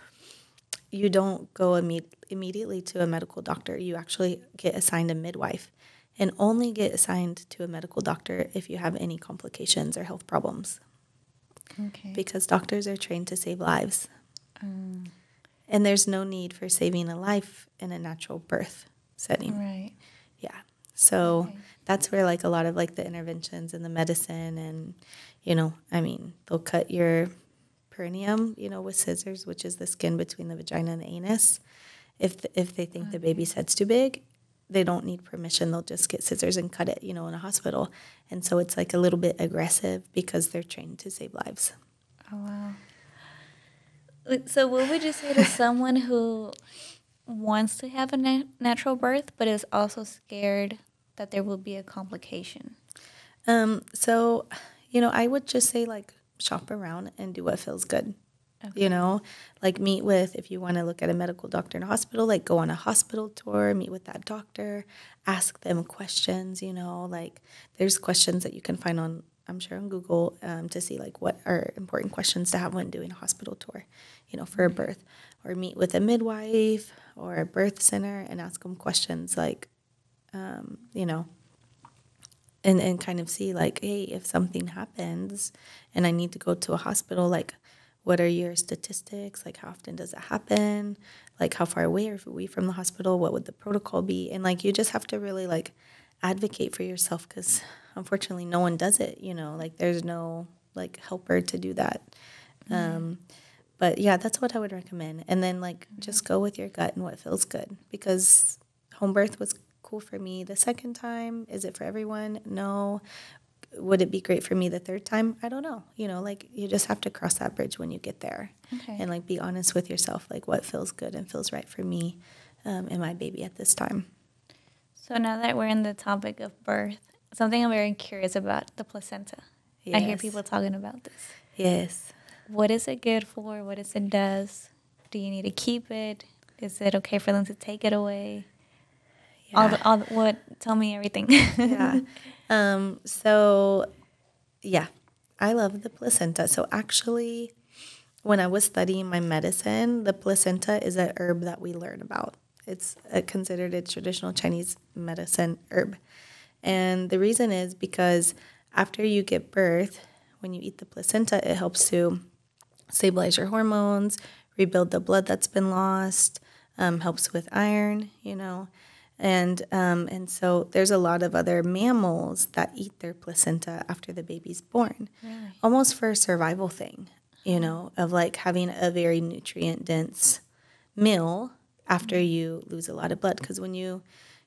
you don't go imme- immediately to a medical doctor. You actually get assigned a midwife. And only get assigned to a medical doctor if you have any complications or health problems. Okay. Because doctors are trained to save lives. Um, And there's no need for saving a life in a natural birth setting. Right. Yeah. So okay. that's where, like, a lot of, like, the interventions and the medicine and, you know, I mean, they'll cut your perineum, you know, with scissors, which is the skin between the vagina and the anus. If the, if they think okay. the baby's head's too big, they don't need permission. They'll just get scissors and cut it, you know, in a hospital. And so it's, like, a little bit aggressive because they're trained to save lives. Oh, wow. So what would you say to someone who wants to have a nat- natural birth but is also scared that there will be a complication? Um, so, you know, I would just say, like, shop around and do what feels good. Okay. You know, like, meet with, if you want to look at a medical doctor in a hospital, like, go on a hospital tour, meet with that doctor, ask them questions, you know, like, there's questions that you can find on, I'm sure, on Google um, to see, like, what are important questions to have when doing a hospital tour, you know, for a birth, or meet with a midwife or a birth center and ask them questions like, um, you know, and, and kind of see, like, hey, if something happens and I need to go to a hospital, like, what are your statistics? Like, how often does it happen? Like, how far away are we from the hospital? What would the protocol be? And, like, you just have to really, like, advocate for yourself because, unfortunately, no one does it, you know. Like, there's no, like, helper to do that. Mm-hmm. Um, but, yeah, that's what I would recommend. And then, like, mm-hmm. just go with your gut and what feels good because home birth was cool for me the second time. Is it for everyone? No. Would it be great for me the third time? I don't know. You know, like, you just have to cross that bridge when you get there. Okay. And, like, be honest with yourself, like, what feels good and feels right for me um, and my baby at this time. So now that we're in the topic of birth, something I'm very curious about, the placenta. Yes. I hear people talking about this. Yes. What is it good for? What is it does? Do you need to keep it? Is it okay for them to take it away? Yeah. All the, all the, what? Tell me everything. yeah. Um, so, yeah, I love the placenta. So actually, when I was studying my medicine, the placenta is a herb that we learn about. It's a, considered a traditional Chinese medicine herb. And the reason is because after you give birth, when you eat the placenta, it helps to stabilize your hormones, rebuild the blood that's been lost, um, helps with iron, you know. And um, and so there's a lot of other mammals that eat their placenta after the baby's born, really? Almost for a survival thing, you know, of, like, having a very nutrient-dense meal after you lose a lot of blood. Because when you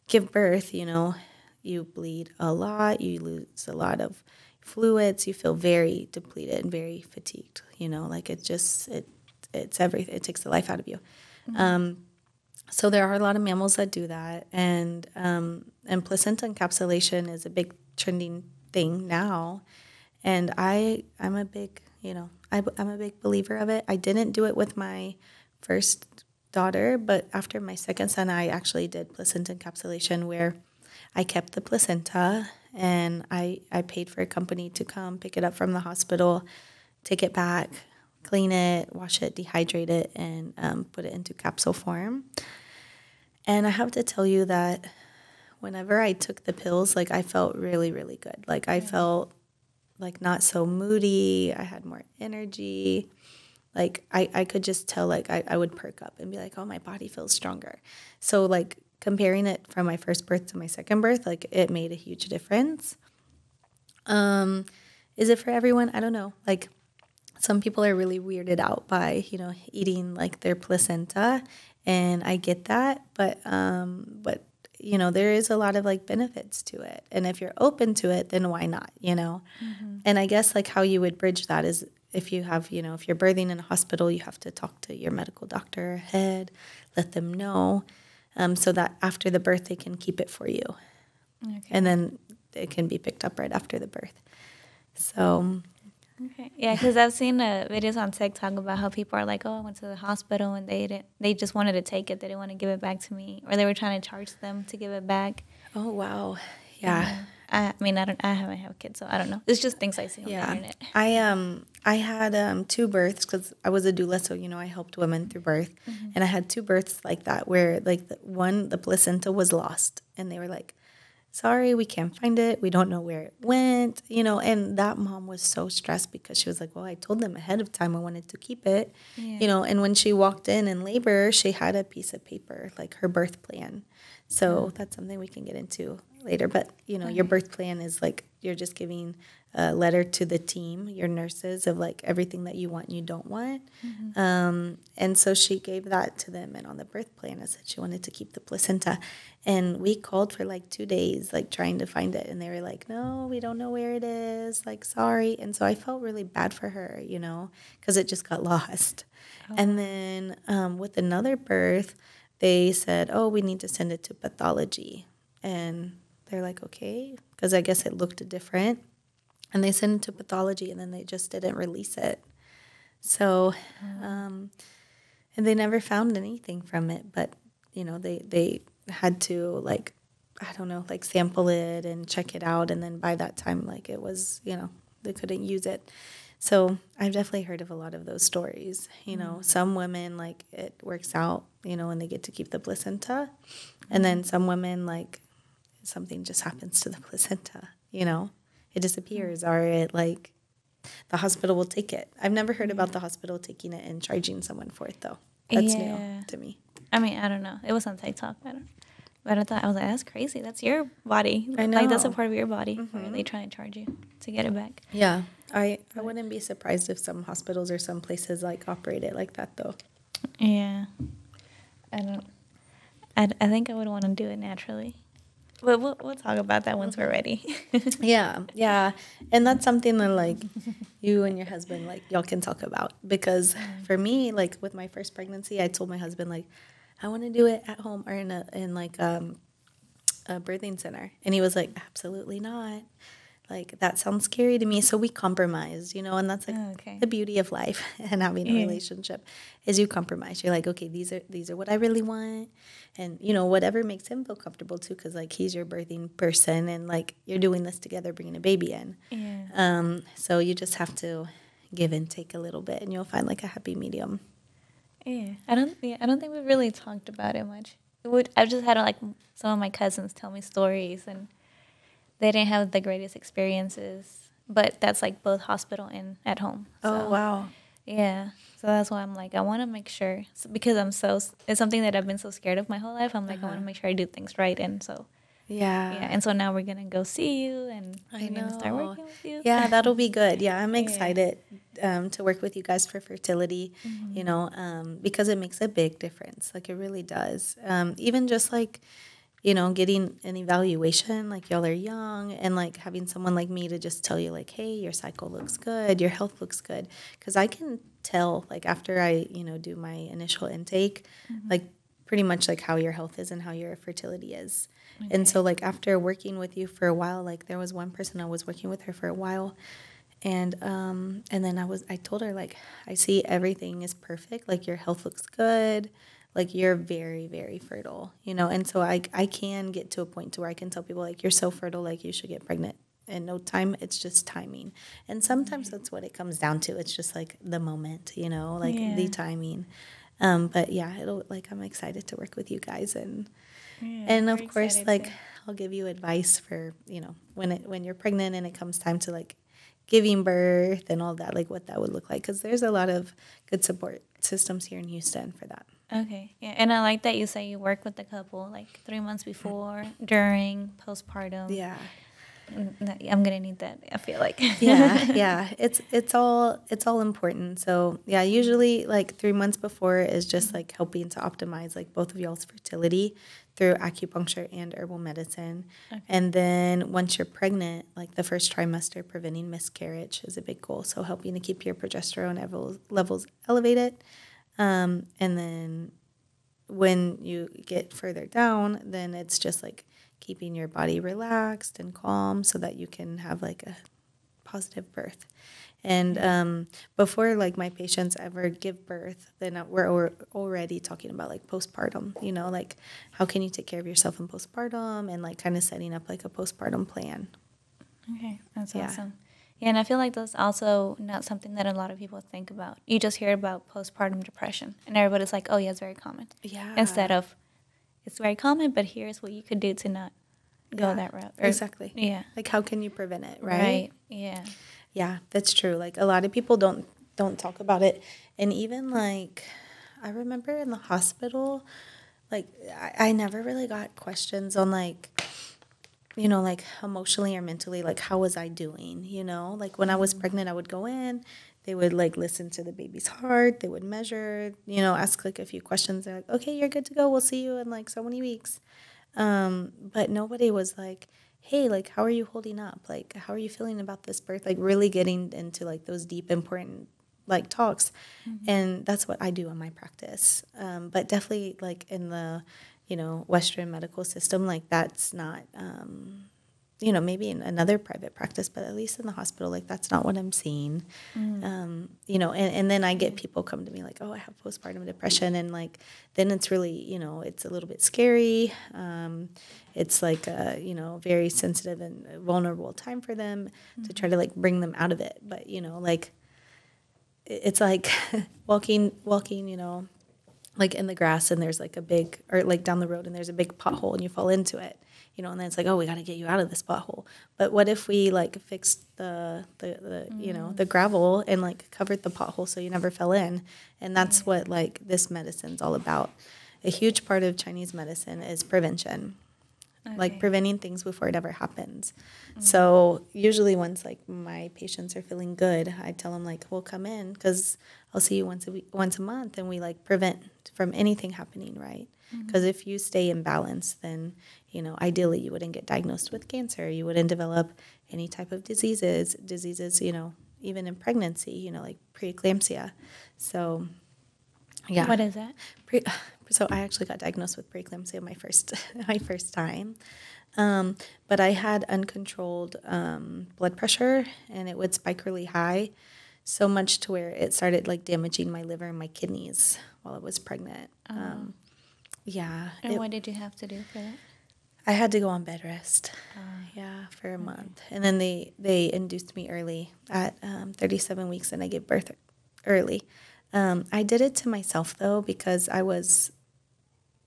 give birth, you know, you bleed a lot, you lose a lot of fluids, you feel very depleted and very fatigued, you know, like, it just, it it's everything. It takes the life out of you. Mm-hmm. Um So there are a lot of mammals that do that, and um, and placenta encapsulation is a big trending thing now, and I I'm a big you know I, I'm a big believer of it. I didn't do it with my first daughter, but after my second son, I actually did placenta encapsulation where I kept the placenta and I I paid for a company to come pick it up from the hospital, take it back, clean it, wash it, dehydrate it, and um, put it into capsule form. And I have to tell you that whenever I took the pills, like, I felt really, really good. Like, I felt, like, not so moody. I had more energy. Like, I, I could just tell, like, I, I would perk up and be like, oh, my body feels stronger. So, like, comparing it from my first birth to my second birth, like, it made a huge difference. Um, is it for everyone? I don't know. Like, some people are really weirded out by, you know, eating, like, their placenta, and I get that, but, um, but you know, there is a lot of, like, benefits to it, and if you're open to it, then why not, you know? Mm-hmm. And I guess, like, how you would bridge that is if you have, you know, if you're birthing in a hospital, you have to talk to your medical doctor ahead, let them know, um, so that after the birth, they can keep it for you. Okay. And then it can be picked up right after the birth. So... Okay. Yeah, because I've seen uh, videos on TikTok about how people are like, "Oh, I went to the hospital and they didn't. They just wanted to take it. They didn't want to give it back to me, or they were trying to charge them to give it back." Oh wow, yeah. I, I mean, I don't. I haven't had kids, so I don't know. It's just things I see on yeah. the internet. I um, I had um two births because I was a doula, so you know I helped women through birth, mm-hmm. and I had two births like that where like the, one the placenta was lost, and they were like, sorry, we can't find it. We don't know where it went, you know. And that mom was so stressed because she was like, well, I told them ahead of time I wanted to keep it, yeah. you know. And when she walked in in labor, she had a piece of paper, like her birth plan. So that's something we can get into later. But, you know, okay. your birth plan is like you're just giving a letter to the team, your nurses, of like everything that you want and you don't want. Mm-hmm. Um, and so she gave that to them. And on the birth plan, I said she wanted to keep the placenta. And we called for like two days, like trying to find it. And they were like, no, we don't know where it is. Like, sorry. And so I felt really bad for her, you know, because it just got lost. Oh. And then um, with another birth, they said, oh, we need to send it to pathology. And they're like, okay, because I guess it looked different. And they sent it to pathology, and then they just didn't release it. So, um, and they never found anything from it. But, you know, they, they had to, like, I don't know, like sample it and check it out. And then by that time, like, it was, you know, they couldn't use it. So I've definitely heard of a lot of those stories. You know, mm-hmm. some women, like, it works out, you know, and they get to keep the placenta. And then some women, like, something just happens to the placenta, you know. It disappears mm-hmm. or it, like, the hospital will take it. I've never heard about the hospital taking it and charging someone for it, though. That's yeah. new to me. I mean, I don't know. It was on TikTok. I don't But I thought, I was like, that's crazy. That's your body. I know. Like, that's a part of your body. Mm-hmm. Where they try and charge you to get it back. Yeah. I, I wouldn't be surprised if some hospitals or some places, like, operate it like that, though. Yeah. I don't... I, I think I would want to do it naturally. But we'll, we'll talk about that once we're ready. yeah. Yeah. And that's something that, like, you and your husband, like, y'all can talk about. Because for me, like, with my first pregnancy, I told my husband, like, I want to do it at home or in, a, in like, um, a birthing center. And he was like, absolutely not. Like, that sounds scary to me. So we compromised, you know, and that's like oh, okay. the beauty of life and having a relationship is you compromise. You're like, okay, these are these are what I really want. And, you know, whatever makes him feel comfortable, too, because, like, he's your birthing person and, like, you're doing this together, bringing a baby in. Yeah. Um, so you just have to give and take a little bit and you'll find, like, a happy medium. Yeah. I don't, yeah, I don't think we've really talked about it much. It would, I've just had, like, some of my cousins tell me stories and they didn't have the greatest experiences, but that's like both hospital and at home. So, oh, wow. Yeah. So that's why I'm like, I want to make sure, because I'm so, it's something that I've been so scared of my whole life. I'm like, uh-huh. I want to make sure I do things right. And so, yeah. yeah. And so now we're going to go see you and I'm going to start working with you. Yeah, that'll be good. Yeah, I'm excited yeah. Um, to work with you guys for fertility, mm-hmm. you know, um, because it makes a big difference. Like, it really does. Um, even just like, you know, getting an evaluation, like, y'all are young, and, like, having someone like me to just tell you, like, hey, your cycle looks good, your health looks good. Because I can tell, like, after I, you know, do my initial intake, mm-hmm. like, pretty much, like, how your health is and how your fertility is. Okay. And so, like, after working with you for a while, like, there was one person I was working with her for a while, and um, and then I was, I told her, like, I see everything is perfect, like, your health looks good. Like, you're very, very fertile, you know? And so I I can get to a point to where I can tell people, like, you're so fertile, like, you should get pregnant in no time. It's just timing. And sometimes that's what it comes down to. It's just, like, the moment, you know, like, yeah. the timing. Um, but, yeah, it'll like, I'm excited to work with you guys. And, yeah, and of course, like, too. I'll give you advice for, you know, when it when you're pregnant and it comes time to, like, giving birth and all that, like, what that would look like. Because there's a lot of good support systems here in Houston for that. Okay, yeah, and I like that you say you work with the couple, like, three months before, during, postpartum. Yeah. I'm going to need that, I feel like. yeah, yeah, it's it's all it's all important. So, yeah, usually, like, three months before is just, like, helping to optimize, like, both of y'all's fertility through acupuncture and herbal medicine. Okay. And then once you're pregnant, like, the first trimester, preventing miscarriage is a big goal. So helping to keep your progesterone levels elevated. Um, and then when you get further down, then it's just, like, keeping your body relaxed and calm so that you can have, like, a positive birth. And um, before, like, my patients ever give birth, then we're or- already talking about, like, postpartum, you know, like, how can you take care of yourself in postpartum and, like, kind of setting up, like, a postpartum plan. Okay, that's yeah. awesome. Yeah, and I feel like that's also not something that a lot of people think about. You just hear about postpartum depression, and everybody's like, oh, yeah, it's very common. Yeah. Instead of, it's very common, but here's what you could do to not go yeah, that route. Or, exactly. Yeah. Like, how can you prevent it, right? Right, yeah. Yeah, that's true. Like, a lot of people don't don't talk about it. And even, like, I remember in the hospital, like, I, I never really got questions on, like, you know, like, emotionally or mentally, like, how was I doing, you know? Like, when I was pregnant, I would go in. They would, like, listen to the baby's heart. They would measure, you know, ask, like, a few questions. They're like, okay, you're good to go. We'll see you in, like, so many weeks. Um, but nobody was like, hey, like, how are you holding up? Like, how are you feeling about this birth? Like, really getting into, like, those deep, important, like, talks. Mm-hmm. And that's what I do in my practice. Um, but definitely, like, in the, you know, Western medical system, like, that's not, um, you know, maybe in another private practice, but at least in the hospital, like, that's not what I'm seeing. Mm-hmm. Um, you know, and, and then I get people come to me like, oh, I have postpartum depression. And, like, then it's really, you know, it's a little bit scary. Um, it's like a, you know, very sensitive and vulnerable time for them mm-hmm. to try to, like, bring them out of it. But, you know, like, it's like walking, walking, you know, like in the grass and there's like a big, or like down the road and there's a big pothole and you fall into it, you know, and then it's like, oh, we got to get you out of this pothole. But what if we like fixed the, the, the mm. you know, the gravel and like covered the pothole so you never fell in? And that's what like this medicine's all about. A huge part of Chinese medicine is prevention. Okay. Like preventing things before it ever happens. Mm-hmm. So usually once like my patients are feeling good, I tell them like, well, come in because I'll see you once a week, once a month, and we like prevent from anything happening, right? Because mm-hmm. if you stay in balance, then, you know, ideally you wouldn't get diagnosed with cancer. You wouldn't develop any type of diseases, diseases, you know, even in pregnancy, you know, like preeclampsia. So, yeah. What is that? Pre- So I actually got diagnosed with preeclampsia my first my first time, um, but I had uncontrolled um, blood pressure and it would spike really high, so much to where it started like damaging my liver and my kidneys while I was pregnant. Um, um, yeah. And it, what did you have to do for that? I had to go on bed rest. Uh, yeah, for a okay. month, and then they they induced me early at um, thirty-seven weeks, and I gave birth early. Um, I did it to myself though because I was.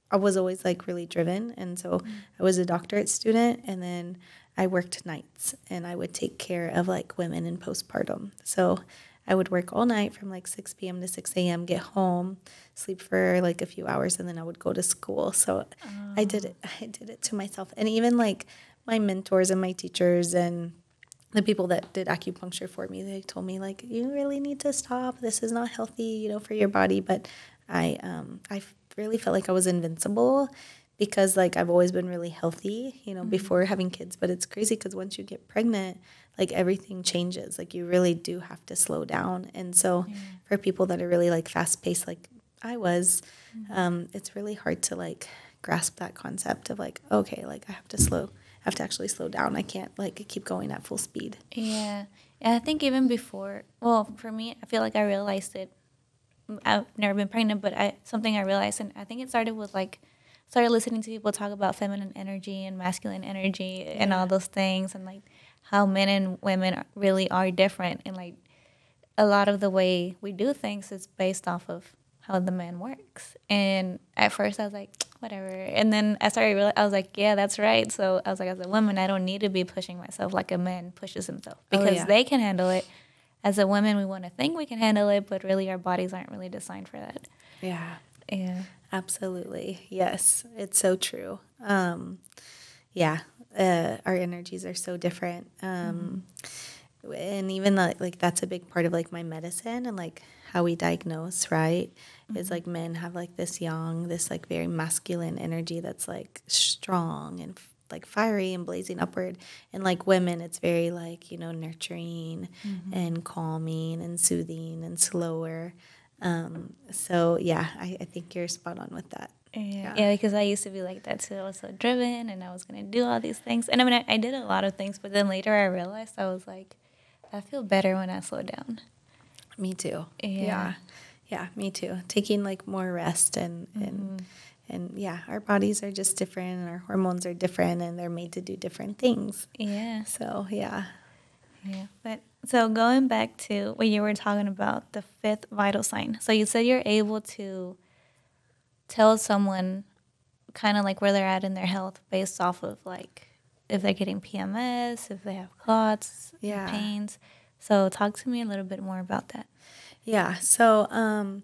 I was always, like, really driven, and so mm-hmm. I was a doctorate student, and then I worked nights, and I would take care of, like, women in postpartum. So I would work all night from, like, six p.m. to six a.m., get home, sleep for, like, a few hours, and then I would go to school. So oh. I did it. I did it to myself. And even, like, my mentors and my teachers and the people that did acupuncture for me, they told me, like, you really need to stop. This is not healthy, you know, for your body. But I um, I really felt like I was invincible because, like, I've always been really healthy, you know, mm-hmm. before having kids. But it's crazy because once you get pregnant, like, everything changes. Like, you really do have to slow down. And so yeah. for people that are really, like, fast-paced like I was, mm-hmm. um, it's really hard to, like, grasp that concept of, like, okay, like, I have to slow I have to actually slow down. I can't, like, keep going at full speed. Yeah. And I think even before, well, for me, I feel like I realized it. I've never been pregnant, but I, something I realized, and I think it started with, like, started listening to people talk about feminine energy and masculine energy yeah. and all those things and, like, how men and women really are different. And, like, a lot of the way we do things is based off of how the man works. And at first I was like, whatever. And then I started realizing, I was like, yeah, that's right. So I was like, as a woman, I don't need to be pushing myself like a man pushes himself because oh, yeah. they can handle it. As a woman, we want to think we can handle it, but really our bodies aren't really designed for that. Yeah. Yeah. Absolutely. Yes. It's so true. Um, yeah. Uh, our energies are so different. Um, mm-hmm. And even like, like that's a big part of like my medicine and like how we diagnose, right? Mm-hmm. Is like men have like this yang, this like very masculine energy that's like strong and like fiery and blazing upward, and like women it's very like, you know, nurturing mm-hmm. and calming and soothing and slower, um so yeah I, I think you're spot on with that. Yeah, yeah, because I used to be like that too. I was so driven and I was gonna do all these things, and I mean I, I did a lot of things, but then later I realized I was like, I feel better when I slow down. Me too. Yeah, yeah, yeah, me too. Taking like more rest and mm-hmm. and And, yeah, our bodies are just different and our hormones are different and they're made to do different things. Yeah. So, yeah. Yeah. But so going back to what you were talking about, the fifth vital sign. So you said you're able to tell someone kind of like where they're at in their health based off of like if they're getting P M S, if they have clots, yeah. pains. So talk to me a little bit more about that. Yeah, so um,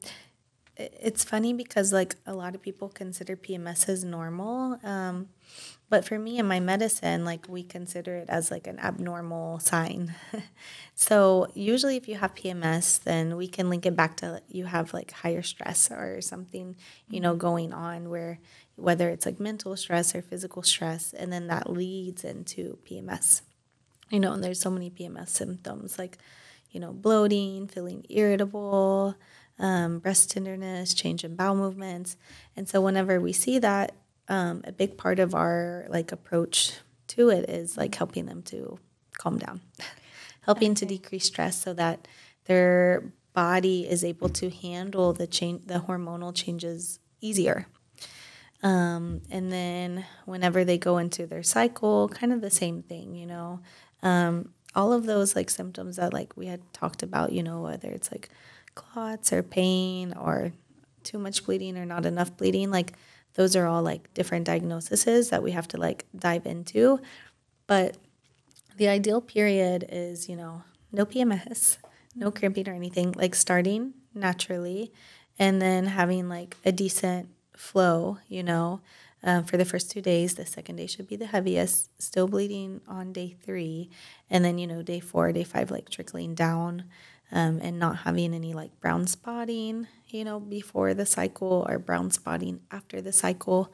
it's funny because, like, a lot of people consider P M S as normal. Um, but for me and my medicine, like, we consider it as, like, an abnormal sign. So usually if you have P M S, then we can link it back to you have, like, higher stress or something, you know, going on where whether it's, like, mental stress or physical stress, and then that leads into P M S. You know, and there's so many P M S symptoms, like, you know, bloating, feeling irritable, um, breast tenderness, change in bowel movements. And so whenever we see that, um, a big part of our, like, approach to it is, like, helping them to calm down, helping okay. to decrease stress so that their body is able to handle the change, the hormonal changes easier. Um, and then whenever they go into their cycle, kind of the same thing, you know. Um, all of those, like, symptoms that, like, we had talked about, you know, whether it's, like, clots or pain or too much bleeding or not enough bleeding, like, those are all, like, different diagnoses that we have to, like, dive into. But the ideal period is, you know, no P M S, no cramping or anything, like, starting naturally and then having, like, a decent flow, you know, Um, for the first two days. The second day should be the heaviest, still bleeding on day three. And then, you know, day four, day five, like, trickling down um, and not having any, like, brown spotting, you know, before the cycle or brown spotting after the cycle.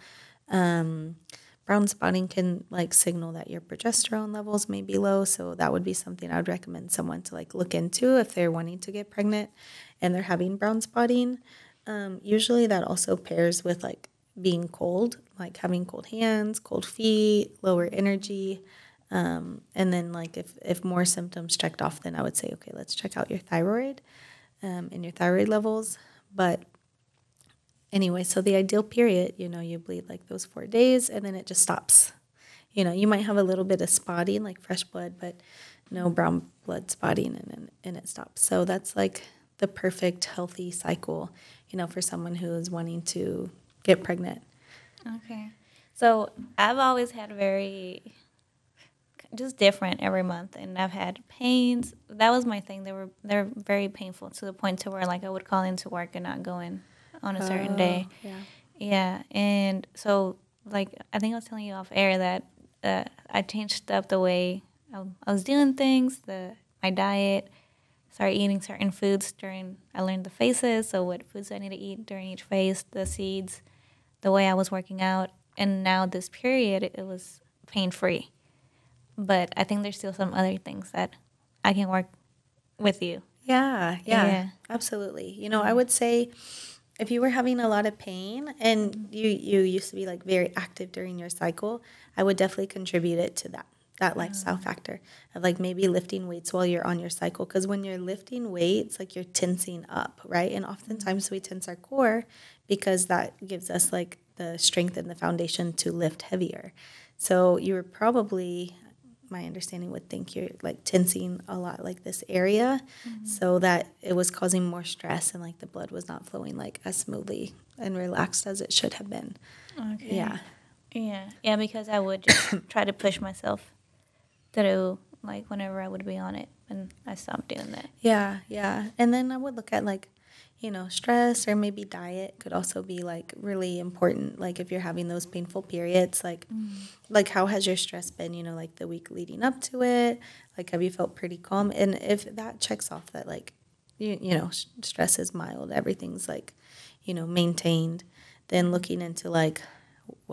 Um, brown spotting can, like, signal that your progesterone levels may be low. So that would be something I would recommend someone to, like, look into if they're wanting to get pregnant and they're having brown spotting. Um, usually that also pairs with, like, being cold, like having cold hands, cold feet, lower energy. Um, and then, like, if, if more symptoms checked off, then I would say, okay, let's check out your thyroid um, and your thyroid levels. But anyway, so the ideal period, you know, you bleed, like, those four days and then it just stops. You know, you might have a little bit of spotting, like fresh blood, but no brown blood spotting, and, and, and it stops. So that's, like, the perfect healthy cycle, you know, for someone who is wanting to get pregnant. Okay. So I've always had very, just different every month, and I've had pains. That was my thing. They were they're very painful to the point to where, like, I would call into work and not go in on a certain oh, day. Yeah. Yeah. And so, like, I think I was telling you off air that uh, I changed up the way I, I was doing things, the my diet, started eating certain foods during, I learned the phases, so what foods I need to eat during each phase, the seeds, the way I was working out, and now this period, it was pain-free. But I think there's still some other things that I can work with you. Yeah, yeah, yeah. Absolutely. You know, I would say if you were having a lot of pain and you, you used to be, like, very active during your cycle, I would definitely contribute it to that, that lifestyle mm. factor of, like, maybe lifting weights while you're on your cycle. Because when you're lifting weights, like, you're tensing up, right? And oftentimes we tense our core because that gives us, like, the strength and the foundation to lift heavier. So you were probably, my understanding would think you're, like, tensing a lot, like, this area mm-hmm. so that it was causing more stress and, like, the blood was not flowing, like, as smoothly and relaxed as it should have been. Okay. Yeah. Yeah. Yeah, because I would just try to push myself through, like, whenever I would be on it, and I stopped doing that. Yeah, yeah. And then I would look at, like, you know, stress or maybe diet could also be, like, really important. Like, if you're having those painful periods, like, mm. like how has your stress been, you know, like, the week leading up to it? Like, have you felt pretty calm? And if that checks off that, like, you, you know, stress is mild, everything's, like, you know, maintained, then looking into, like,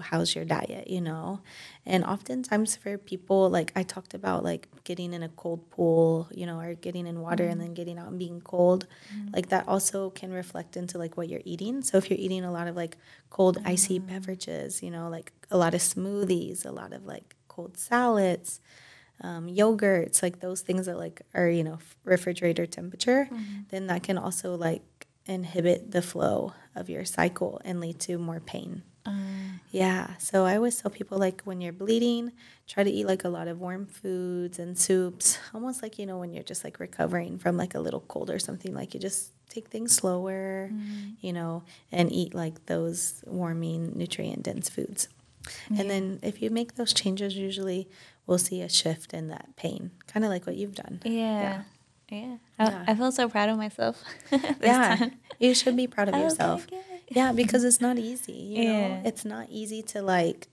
how's your diet, you know? And oftentimes for people, like, I talked about, like, getting in a cold pool, you know, or getting in water mm-hmm. and then getting out and being cold. Mm-hmm. Like, that also can reflect into, like, what you're eating. So if you're eating a lot of, like, cold mm-hmm. icy beverages, you know, like, a lot of smoothies, a lot of, like, cold salads, um, yogurts, like, those things that, like, are, you know, refrigerator temperature, mm-hmm. then that can also, like, inhibit the flow of your cycle and lead to more pain. Um, yeah, so I always tell people, like, when you're bleeding, try to eat, like, a lot of warm foods and soups, almost like, you know, when you're just, like, recovering from, like, a little cold or something, like, you just take things slower, mm-hmm. you know, and eat, like, those warming, nutrient-dense foods. Yeah. And then if you make those changes, usually we'll see a shift in that pain, kind of like what you've done. Yeah. Yeah. yeah. I, yeah. I feel so proud of myself. this yeah. time. You should be proud of yourself. Yeah, because it's not easy. You yeah. know, it's not easy to like,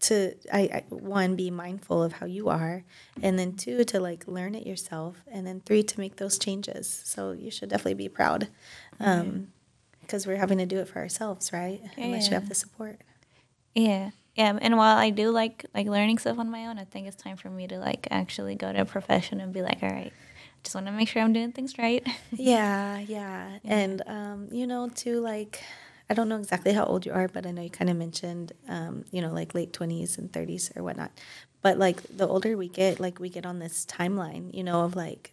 to I, I one be mindful of how you are, and then two to like learn it yourself, and then three to make those changes. So you should definitely be proud, um, because we're having to do it for ourselves, right? Yeah. Unless you have the support. Yeah, yeah. And while I do like like learning stuff on my own, I think it's time for me to like actually go to a profession and be like, all right, just want to make sure I'm doing things right. yeah, yeah, and um, you know, to like. I don't know exactly how old you are, but I know you kind of mentioned, um, you know, like late twenties and thirties or whatnot. But, like, the older we get, like, we get on this timeline, you know, of, like,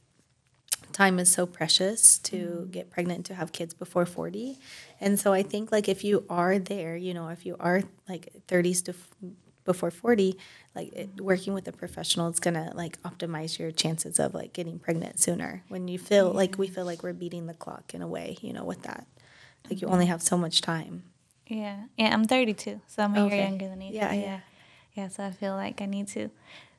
time is so precious to mm. get pregnant, to have kids before forty. And so I think, like, if you are there, you know, if you are, like, thirties to f- before forty, like, it, working with a professional is going to, like, optimize your chances of, like, getting pregnant sooner. When you feel, yeah. like, we feel like we're beating the clock in a way, you know, with that. Like, you only have so much time. Yeah. Yeah, I'm thirty-two, so I'm a okay. year younger than you. Yeah, yeah, yeah. Yeah, so I feel like I need to.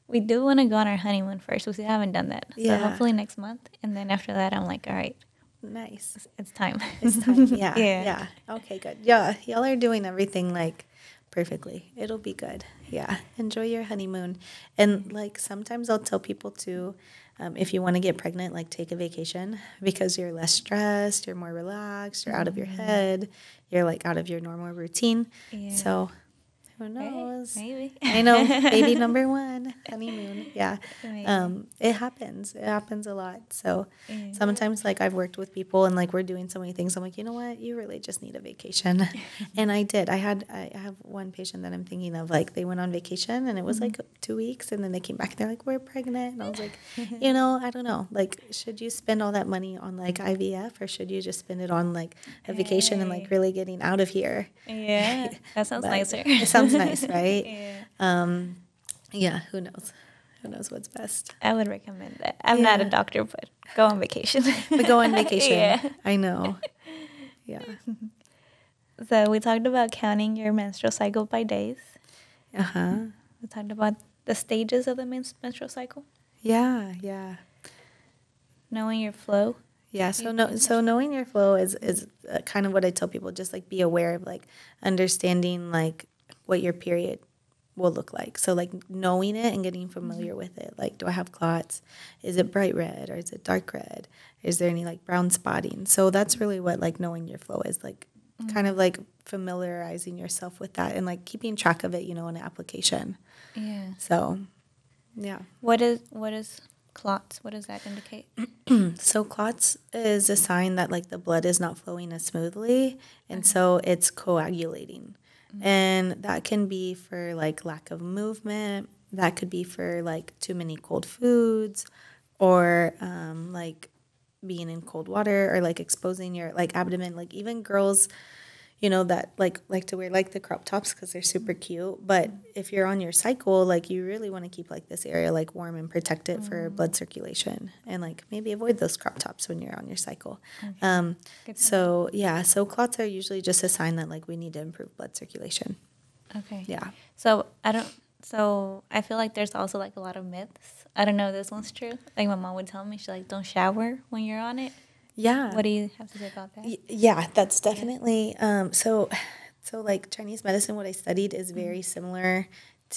We do want to go on our honeymoon first, because we haven't done that. Yeah. So hopefully next month. And then after that, I'm like, all right. Nice. It's, it's time. It's time, yeah. yeah. Yeah. Okay, good. Yeah, y'all are doing everything, like, perfectly. It'll be good. Yeah. Enjoy your honeymoon. And, like, sometimes I'll tell people to, Um, if you want to get pregnant, like, take a vacation, because you're less stressed, you're more relaxed, you're out of your head, you're, like, out of your normal routine. Yeah. So who knows? Maybe. I know, baby number one, honeymoon. Yeah. Um, it happens. It happens a lot. So yeah. sometimes, like, I've worked with people and, like, we're doing so many things. I'm like, you know what? You really just need a vacation. And I did. I had I have one patient that I'm thinking of, like, they went on vacation and it was, mm-hmm. like, two weeks. And then they came back and they're like, we're pregnant. And I was like, you know, I don't know. Like, should you spend all that money on, like, I V F, or should you just spend it on, like, a vacation hey. and, like, really getting out of here? Yeah. That sounds nicer. It sounds nice, right? Yeah. Um, yeah, who knows? Who knows what's best? I would recommend that. I'm yeah. not a doctor, but go on vacation. But go on vacation. Yeah. I know. Yeah. So we talked about counting your menstrual cycle by days. Uh-huh. We talked about the stages of the menstrual cycle. Yeah, yeah. Knowing your flow. Yeah, so no, so knowing your flow is, is kind of what I tell people. Just, like, be aware of, like, understanding, like, what your period will look like. So, like, knowing it and getting familiar with it. Like, do I have clots? Is it bright red or is it dark red? Is there any, like, brown spotting? So that's really what, like, knowing your flow is, like, mm-hmm. kind of, like, familiarizing yourself with that and, like, keeping track of it, you know, in an application. Yeah. So, yeah. What is what is clots? What does that indicate? So clots is a sign that, like, the blood is not flowing as smoothly, and okay. so it's coagulating. And that can be for, like, lack of movement. That could be for, like, too many cold foods, or, um, like, being in cold water, or, like, exposing your, like, abdomen. Like, even girls, you know, that, like, like to wear, like, the crop tops because they're super cute. But if you're on your cycle, like, you really want to keep, like, this area, like, warm and protect it mm. for blood circulation. And, like, maybe avoid those crop tops when you're on your cycle. Okay. Um, so, yeah, so clots are usually just a sign that, like, we need to improve blood circulation. Okay. Yeah. So I don't – so I feel like there's also, like, a lot of myths. I don't know if this one's true. Like, my mom would tell me, she's like, don't shower when you're on it. Yeah. What do you have to say about that? Yeah, that's definitely um, so. So, like, Chinese medicine, what I studied is very similar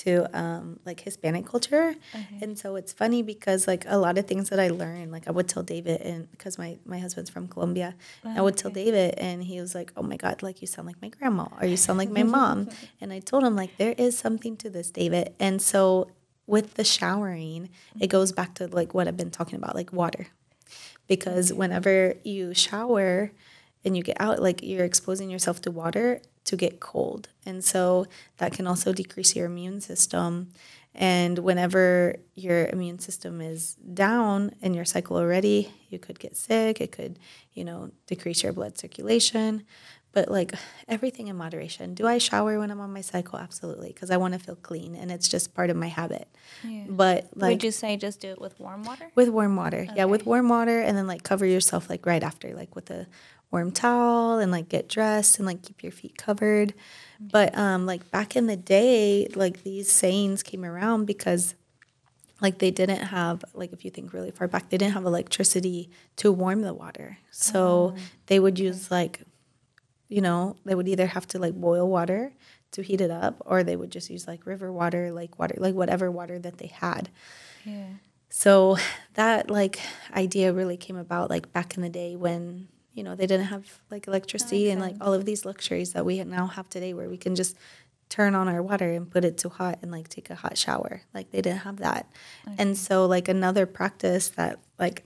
to um, like Hispanic culture, okay. and so it's funny because, like, a lot of things that I learned, like, I would tell David, and because my, my husband's from Colombia, oh, I would okay. tell David, and he was like, "Oh my God, like, you sound like my grandma, or you sound like my mom," and I told him, like, there is something to this, David, and so with the showering, it goes back to, like, what I've been talking about, like, water. Because whenever you shower and you get out, like, you're exposing yourself to water to get cold. And so that can also decrease your immune system. And whenever your immune system is down in your cycle already, you could get sick. It could, you know, decrease your blood circulation. But like everything in moderation. Do I shower when I'm on my cycle? Absolutely, because I want to feel clean, and it's just part of my habit. Yeah. But like, would you say just do it with warm water? With warm water, okay. Yeah, with warm water, and then like cover yourself like right after, like with a warm towel, and like get dressed, and like keep your feet covered. Okay. But um, like back in the day, like these sayings came around because like they didn't have, like if you think really far back, they didn't have electricity to warm the water, so oh. they would use like. You know, they would either have to, like, boil water to heat it up, or they would just use, like, river water, lake water, like, whatever water that they had. Yeah. So that, like, idea really came about, like, back in the day when, you know, they didn't have, like, electricity and, like, all of these luxuries that we now have today where we can just turn on our water and put it to hot and, like, take a hot shower. Like, they didn't have that. Okay. And so, like, another practice that, like,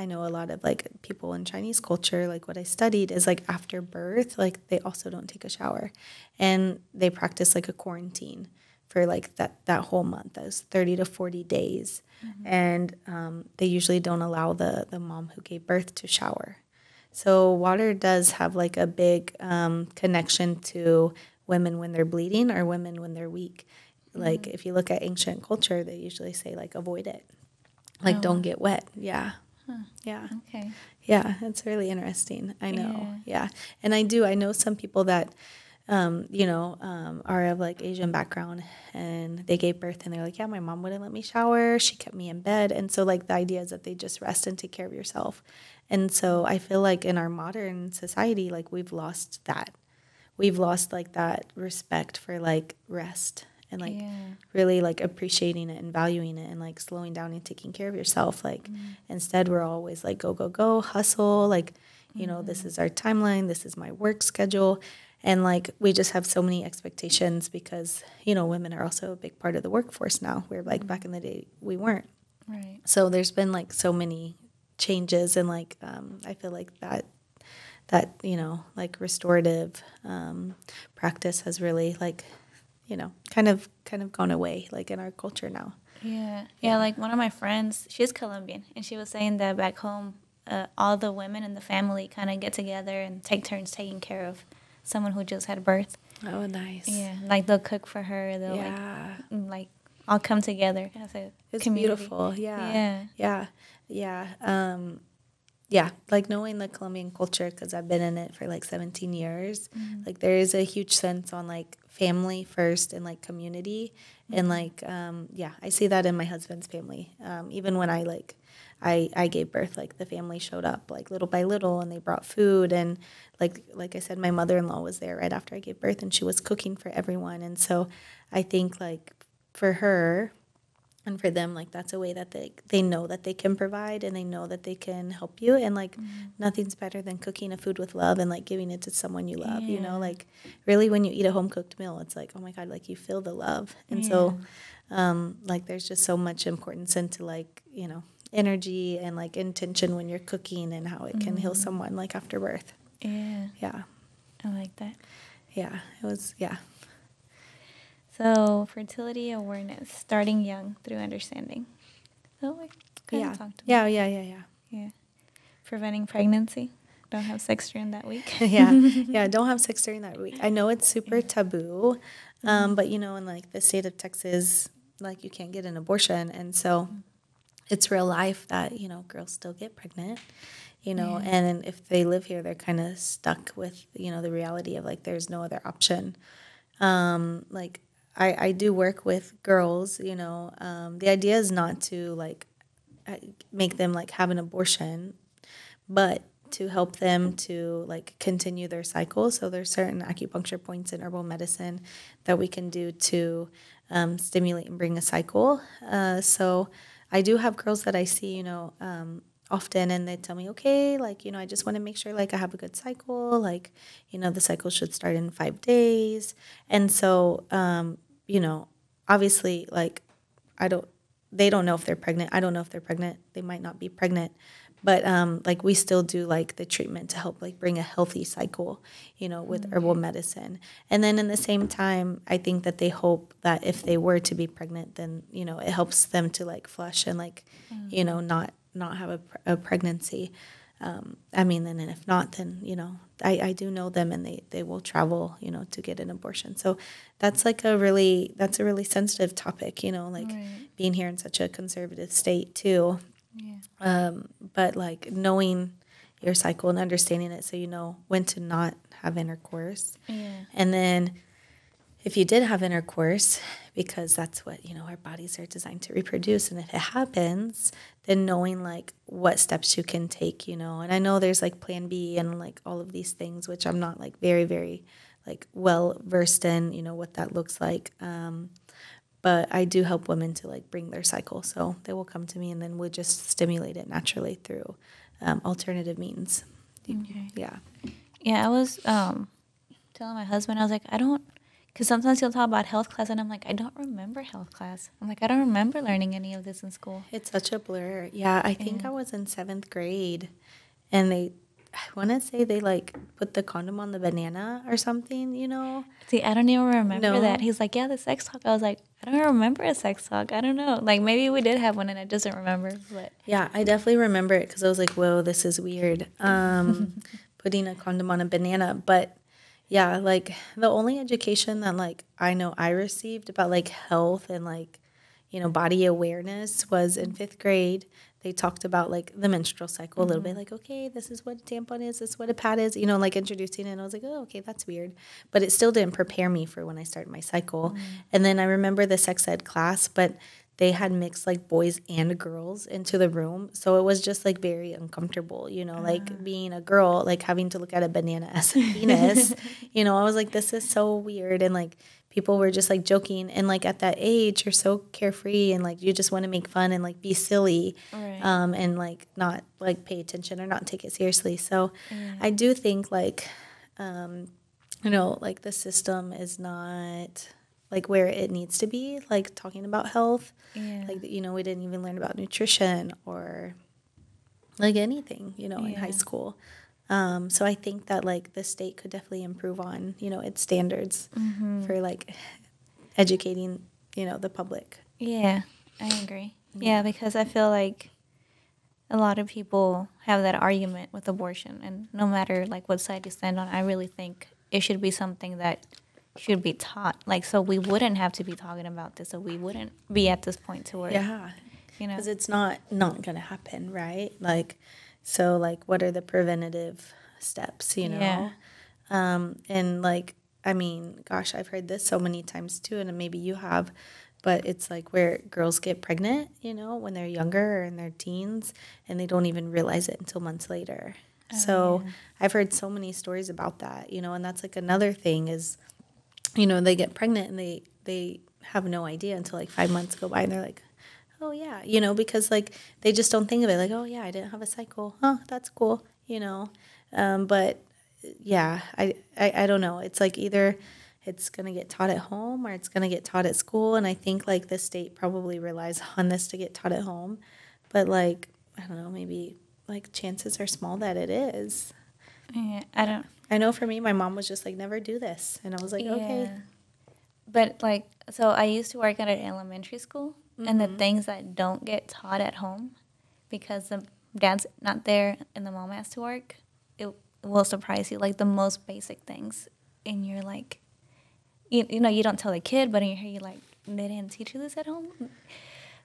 I know a lot of, like, people in Chinese culture, like, what I studied is, like, after birth, like, they also don't take a shower. And they practice, like, a quarantine for, like, that, that whole month. That's thirty to forty days. Mm-hmm. And um, they usually don't allow the, the mom who gave birth to shower. So water does have, like, a big um, connection to women when they're bleeding or women when they're weak. Mm-hmm. Like, if you look at ancient culture, they usually say, like, avoid it. Like, oh. don't get wet. Yeah. Huh. Yeah. Okay. Yeah, that's really interesting. I know. Yeah. yeah. And I do. I know some people that, um, you know, um, are of, like, Asian background, and they gave birth, and they're like, yeah, my mom wouldn't let me shower. She kept me in bed. And so, like, the idea is that they just rest and take care of yourself. And so I feel like in our modern society, like, we've lost that. We've lost, like, that respect for, like, rest. And, like, yeah. really, like, appreciating it and valuing it and, like, slowing down and taking care of yourself. Like, mm-hmm. instead, we're always, like, go, go, go, hustle. Like, you mm-hmm. know, this is our timeline. This is my work schedule. And, like, we just have so many expectations because, you know, women are also a big part of the workforce now. Where, like, mm-hmm. back in the day, we weren't. Right. So there's been, like, so many changes. And, like, um, I feel like that, that you know, like, restorative um, practice has really, like, you know, kind of kind of gone away, like, in our culture now. Yeah. Yeah, like, one of my friends, she's Colombian, and she was saying that back home, uh, all the women in the family kind of get together and take turns taking care of someone who just had birth. Oh, nice. Yeah, like, they'll cook for her. They'll, yeah. like, like, all come together as a it's community. Beautiful. Yeah. Yeah. Yeah. Yeah. Um, Yeah, like, knowing the Colombian culture, because I've been in it for, like, seventeen years, mm-hmm. like, there is a huge sense on, like, family first and, like, community. Mm-hmm. And, like, um, yeah, I see that in my husband's family. Um, even when I, like, I, I gave birth, like, the family showed up, like, little by little, and they brought food. And, like, like I said, my mother-in-law was there right after I gave birth, and she was cooking for everyone. And so I think, like, for her... and for them, like, that's a way that they they know that they can provide, and they know that they can help you. And, like, mm-hmm. nothing's better than cooking a food with love and, like, giving it to someone you love, yeah. you know? Like, really, when you eat a home-cooked meal, it's like, oh, my God, like, you feel the love. And yeah. so, um, like, there's just so much importance into, like, you know, energy and, like, intention when you're cooking and how it mm-hmm. can heal someone, like, after birth. Yeah. Yeah. I like that. Yeah. It was, yeah. So, fertility awareness, starting young through understanding. So, like, kind yeah. of talk to yeah, yeah, yeah, yeah, yeah. Preventing pregnancy. Don't have sex during that week. yeah, yeah, don't have sex during that week. I know it's super taboo, mm-hmm. um, but, you know, in, like, the state of Texas, like, you can't get an abortion. And so mm-hmm. it's real life that, you know, girls still get pregnant. You know, yeah. and if they live here, they're kind of stuck with, you know, the reality of, like, there's no other option. Um, like... I, I do work with girls, you know. Um, the idea is not to, like, make them, like, have an abortion, but to help them to, like, continue their cycle. So there's certain acupuncture points in herbal medicine that we can do to um, stimulate and bring a cycle. Uh, so I do have girls that I see, you know, um, often, and they tell me, okay, like, you know, I just want to make sure, like, I have a good cycle. Like, you know, the cycle should start in five days. And so, um, you know, obviously, like, I don't, they don't know if they're pregnant. I don't know if they're pregnant. They might not be pregnant. But, um, like, we still do, like, the treatment to help, like, bring a healthy cycle, you know, with mm-hmm. herbal medicine. And then in the same time, I think that they hope that if they were to be pregnant, then, you know, it helps them to, like, flush and, like, mm-hmm. you know, not, not have a, a pregnancy. Um, I mean, and if not, then, you know, I, I do know them, and they, they will travel, you know, to get an abortion. So that's like a really, that's a really sensitive topic, you know, like right. being here in such a conservative state too. Yeah. Um, but like knowing your cycle and understanding it, so you know when to not have intercourse. Yeah. And then if you did have intercourse, because that's what, you know, our bodies are designed to reproduce, and if it happens, then knowing like what steps you can take, you know. And I know there's like Plan B and like all of these things, which I'm not like very, very like well versed in, you know, what that looks like. Um, but I do help women to like bring their cycle. So they will come to me, and then we'll just stimulate it naturally through um, alternative means. Okay. Yeah. Yeah, I was um, telling my husband, I was like, I don't, because sometimes you'll talk about health class, and I'm like, I don't remember health class. I'm like, I don't remember learning any of this in school. It's such a blur. Yeah, I think yeah. I was in seventh grade, and they, I want to say they, like, put the condom on the banana or something, you know? See, I don't even remember no. that. He's like, yeah, the sex talk. I was like, I don't remember a sex talk. I don't know. Like, maybe we did have one, and I just don't remember. But. Yeah, I definitely remember it because I was like, whoa, this is weird, um, putting a condom on a banana. But yeah, like, the only education that, like, I know I received about, like, health and, like, you know, body awareness was in fifth grade. They talked about, like, the menstrual cycle mm-hmm. a little bit. Like, okay, this is what a tampon is. This is what a pad is. You know, like, introducing it. And I was like, oh, okay, that's weird. But it still didn't prepare me for when I started my cycle. Mm-hmm. And then I remember the sex ed class, but they had mixed, like, boys and girls into the room. So it was just, like, very uncomfortable, you know, uh-huh. like, being a girl, like, having to look at a banana as a penis. You know, I was like, this is so weird. And, like, people were just, like, joking. And, like, at that age, you're so carefree and, like, you just want to make fun and, like, be silly right. um, and, like, not, like, pay attention or not take it seriously. So yeah. I do think, like, um, you know, like, the system is not, like, where it needs to be, like, talking about health. Yeah. Like, you know, we didn't even learn about nutrition or, like, anything, you know, yeah. in high school. Um, so I think that, like, the state could definitely improve on, you know, its standards mm-hmm. for, like, educating, you know, the public. Yeah, I agree. Yeah. yeah, because I feel like a lot of people have that argument with abortion. And no matter, like, what side you stand on, I really think it should be something that should be taught. Like, so we wouldn't have to be talking about this. So we wouldn't be at this point to where, yeah. you know. Because it's not, not going to happen, right? Like, so, like, what are the preventative steps, you know? Yeah. Um, and, like, I mean, gosh, I've heard this so many times, too, and maybe you have, but it's, like, where girls get pregnant, you know, when they're younger or in their teens, and they don't even realize it until months later. Oh, so yeah. I've heard so many stories about that, you know, and that's, like, another thing is, you know, they get pregnant and they, they have no idea until, like, five months go by, and they're like, oh, yeah, you know, because, like, they just don't think of it. Like, oh, yeah, I didn't have a cycle. Huh, that's cool, you know. Um, but, yeah, I, I, I don't know. It's, like, either it's going to get taught at home or it's going to get taught at school. And I think, like, the state probably relies on this to get taught at home. But, like, I don't know, maybe, like, chances are small that it is. Yeah, I don't. I know for me, my mom was just, like, never do this. And I was like, yeah. okay. But, like, so I used to work at an elementary school. Mm-hmm. And the things that don't get taught at home because the dad's not there and the mom has to work, it will surprise you. Like, the most basic things. And you're like, you, you know, you don't tell the kid, but in your head you're like, they didn't teach you this at home?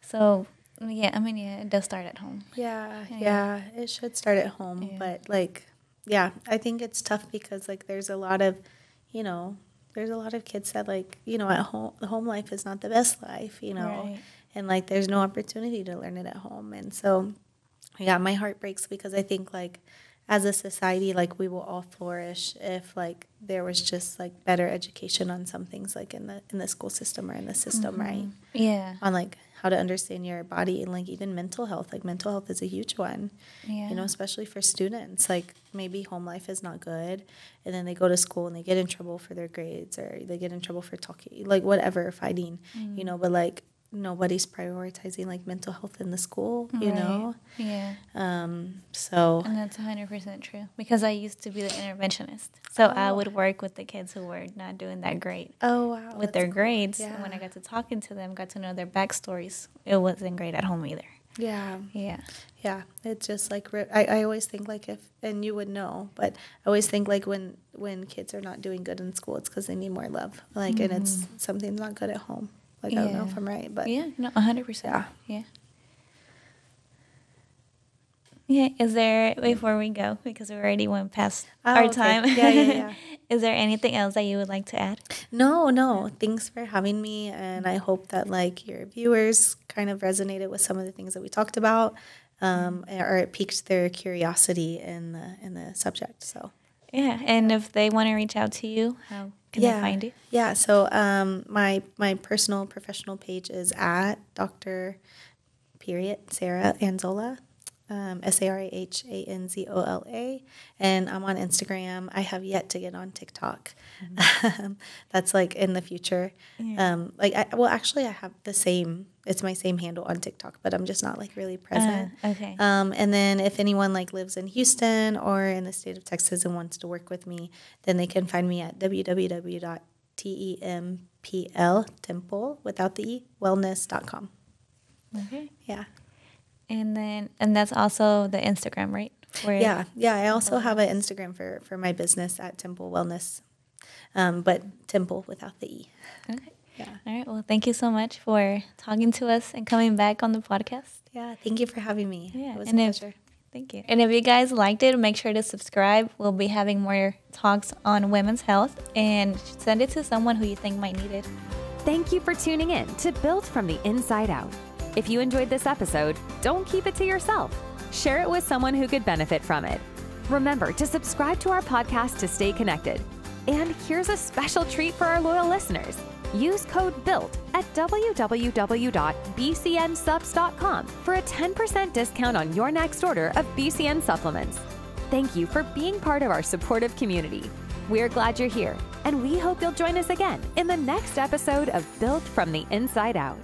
So, yeah, I mean, yeah, it does start at home. Yeah, yeah, yeah it should start at home. Yeah. But, like, yeah, I think it's tough because, like, there's a lot of, you know, there's a lot of kids that, like, you know, at home, the home life is not the best life, you know. Right. And, like, there's no opportunity to learn it at home. And so, yeah, my heart breaks because I think, like, as a society, like, we will all flourish if, like, there was just, like, better education on some things, like, in the in the school system or in the system, mm-hmm. right? Yeah. On, like, how to understand your body and, like, even mental health. Like, mental health is a huge one, yeah. you know, especially for students. Like, maybe home life is not good, and then they go to school and they get in trouble for their grades or they get in trouble for talking, like, whatever, fighting, mm. you know, but, like, nobody's prioritizing, like, mental health in the school, you right. know? Yeah. Um, so. And that's one hundred percent true because I used to be the interventionist. So oh. I would work with the kids who were not doing that great. Oh, wow. With that's their cool. grades. Yeah. And when I got to talking to them, got to know their backstories, it wasn't great at home either. Yeah. Yeah. Yeah. It's just like, I, I always think like if, and you would know, but I always think like when, when kids are not doing good in school, it's because they need more love. Like, mm-hmm. and it's something's not good at home. Like, yeah. I don't know if I'm right, but. Yeah, no, one hundred percent. Yeah. Yeah. Yeah. Is there, before we go, because we already went past oh, our okay. time, yeah, yeah, yeah. is there anything else that you would like to add? No, no. Thanks for having me. And I hope that like your viewers kind of resonated with some of the things that we talked about, um, or it piqued their curiosity in the, in the subject. So, yeah. And if they want to reach out to you, how can yeah. they find you? Yeah. So, um, my, my personal professional page is at Doctor Period Sarah Anzola. Um, S A R A H A N Z O L A, and I'm on Instagram. I have yet to get on TikTok. Mm-hmm. That's like in the future. Yeah. Um, like, I, well, actually, I have the same. It's my same handle on TikTok, but I'm just not like really present. Uh, okay. Um, and then if anyone like lives in Houston or in the state of Texas and wants to work with me, then they can find me at w w w dot t e m p l Temple without the e wellness dot com. Okay. Yeah. And then, and that's also the Instagram, right? Where yeah. Yeah. I also have an Instagram for, for my business at Temple Wellness, um, but Temple without the E. Okay. Yeah. All right. Well, thank you so much for talking to us and coming back on the podcast. Yeah. Thank you for having me. Yeah. It was and a pleasure. If, thank you. And if you guys liked it, make sure to subscribe. We'll be having more talks on women's health, and send it to someone who you think might need it. Thank you for tuning in to Build from the Inside Out. If you enjoyed this episode, don't keep it to yourself. Share it with someone who could benefit from it. Remember to subscribe to our podcast to stay connected. And here's a special treat for our loyal listeners. Use code BUILT at w w w dot b c n subs dot com for a ten percent discount on your next order of B C N supplements. Thank you for being part of our supportive community. We're glad you're here, and we hope you'll join us again in the next episode of Built from the Inside Out.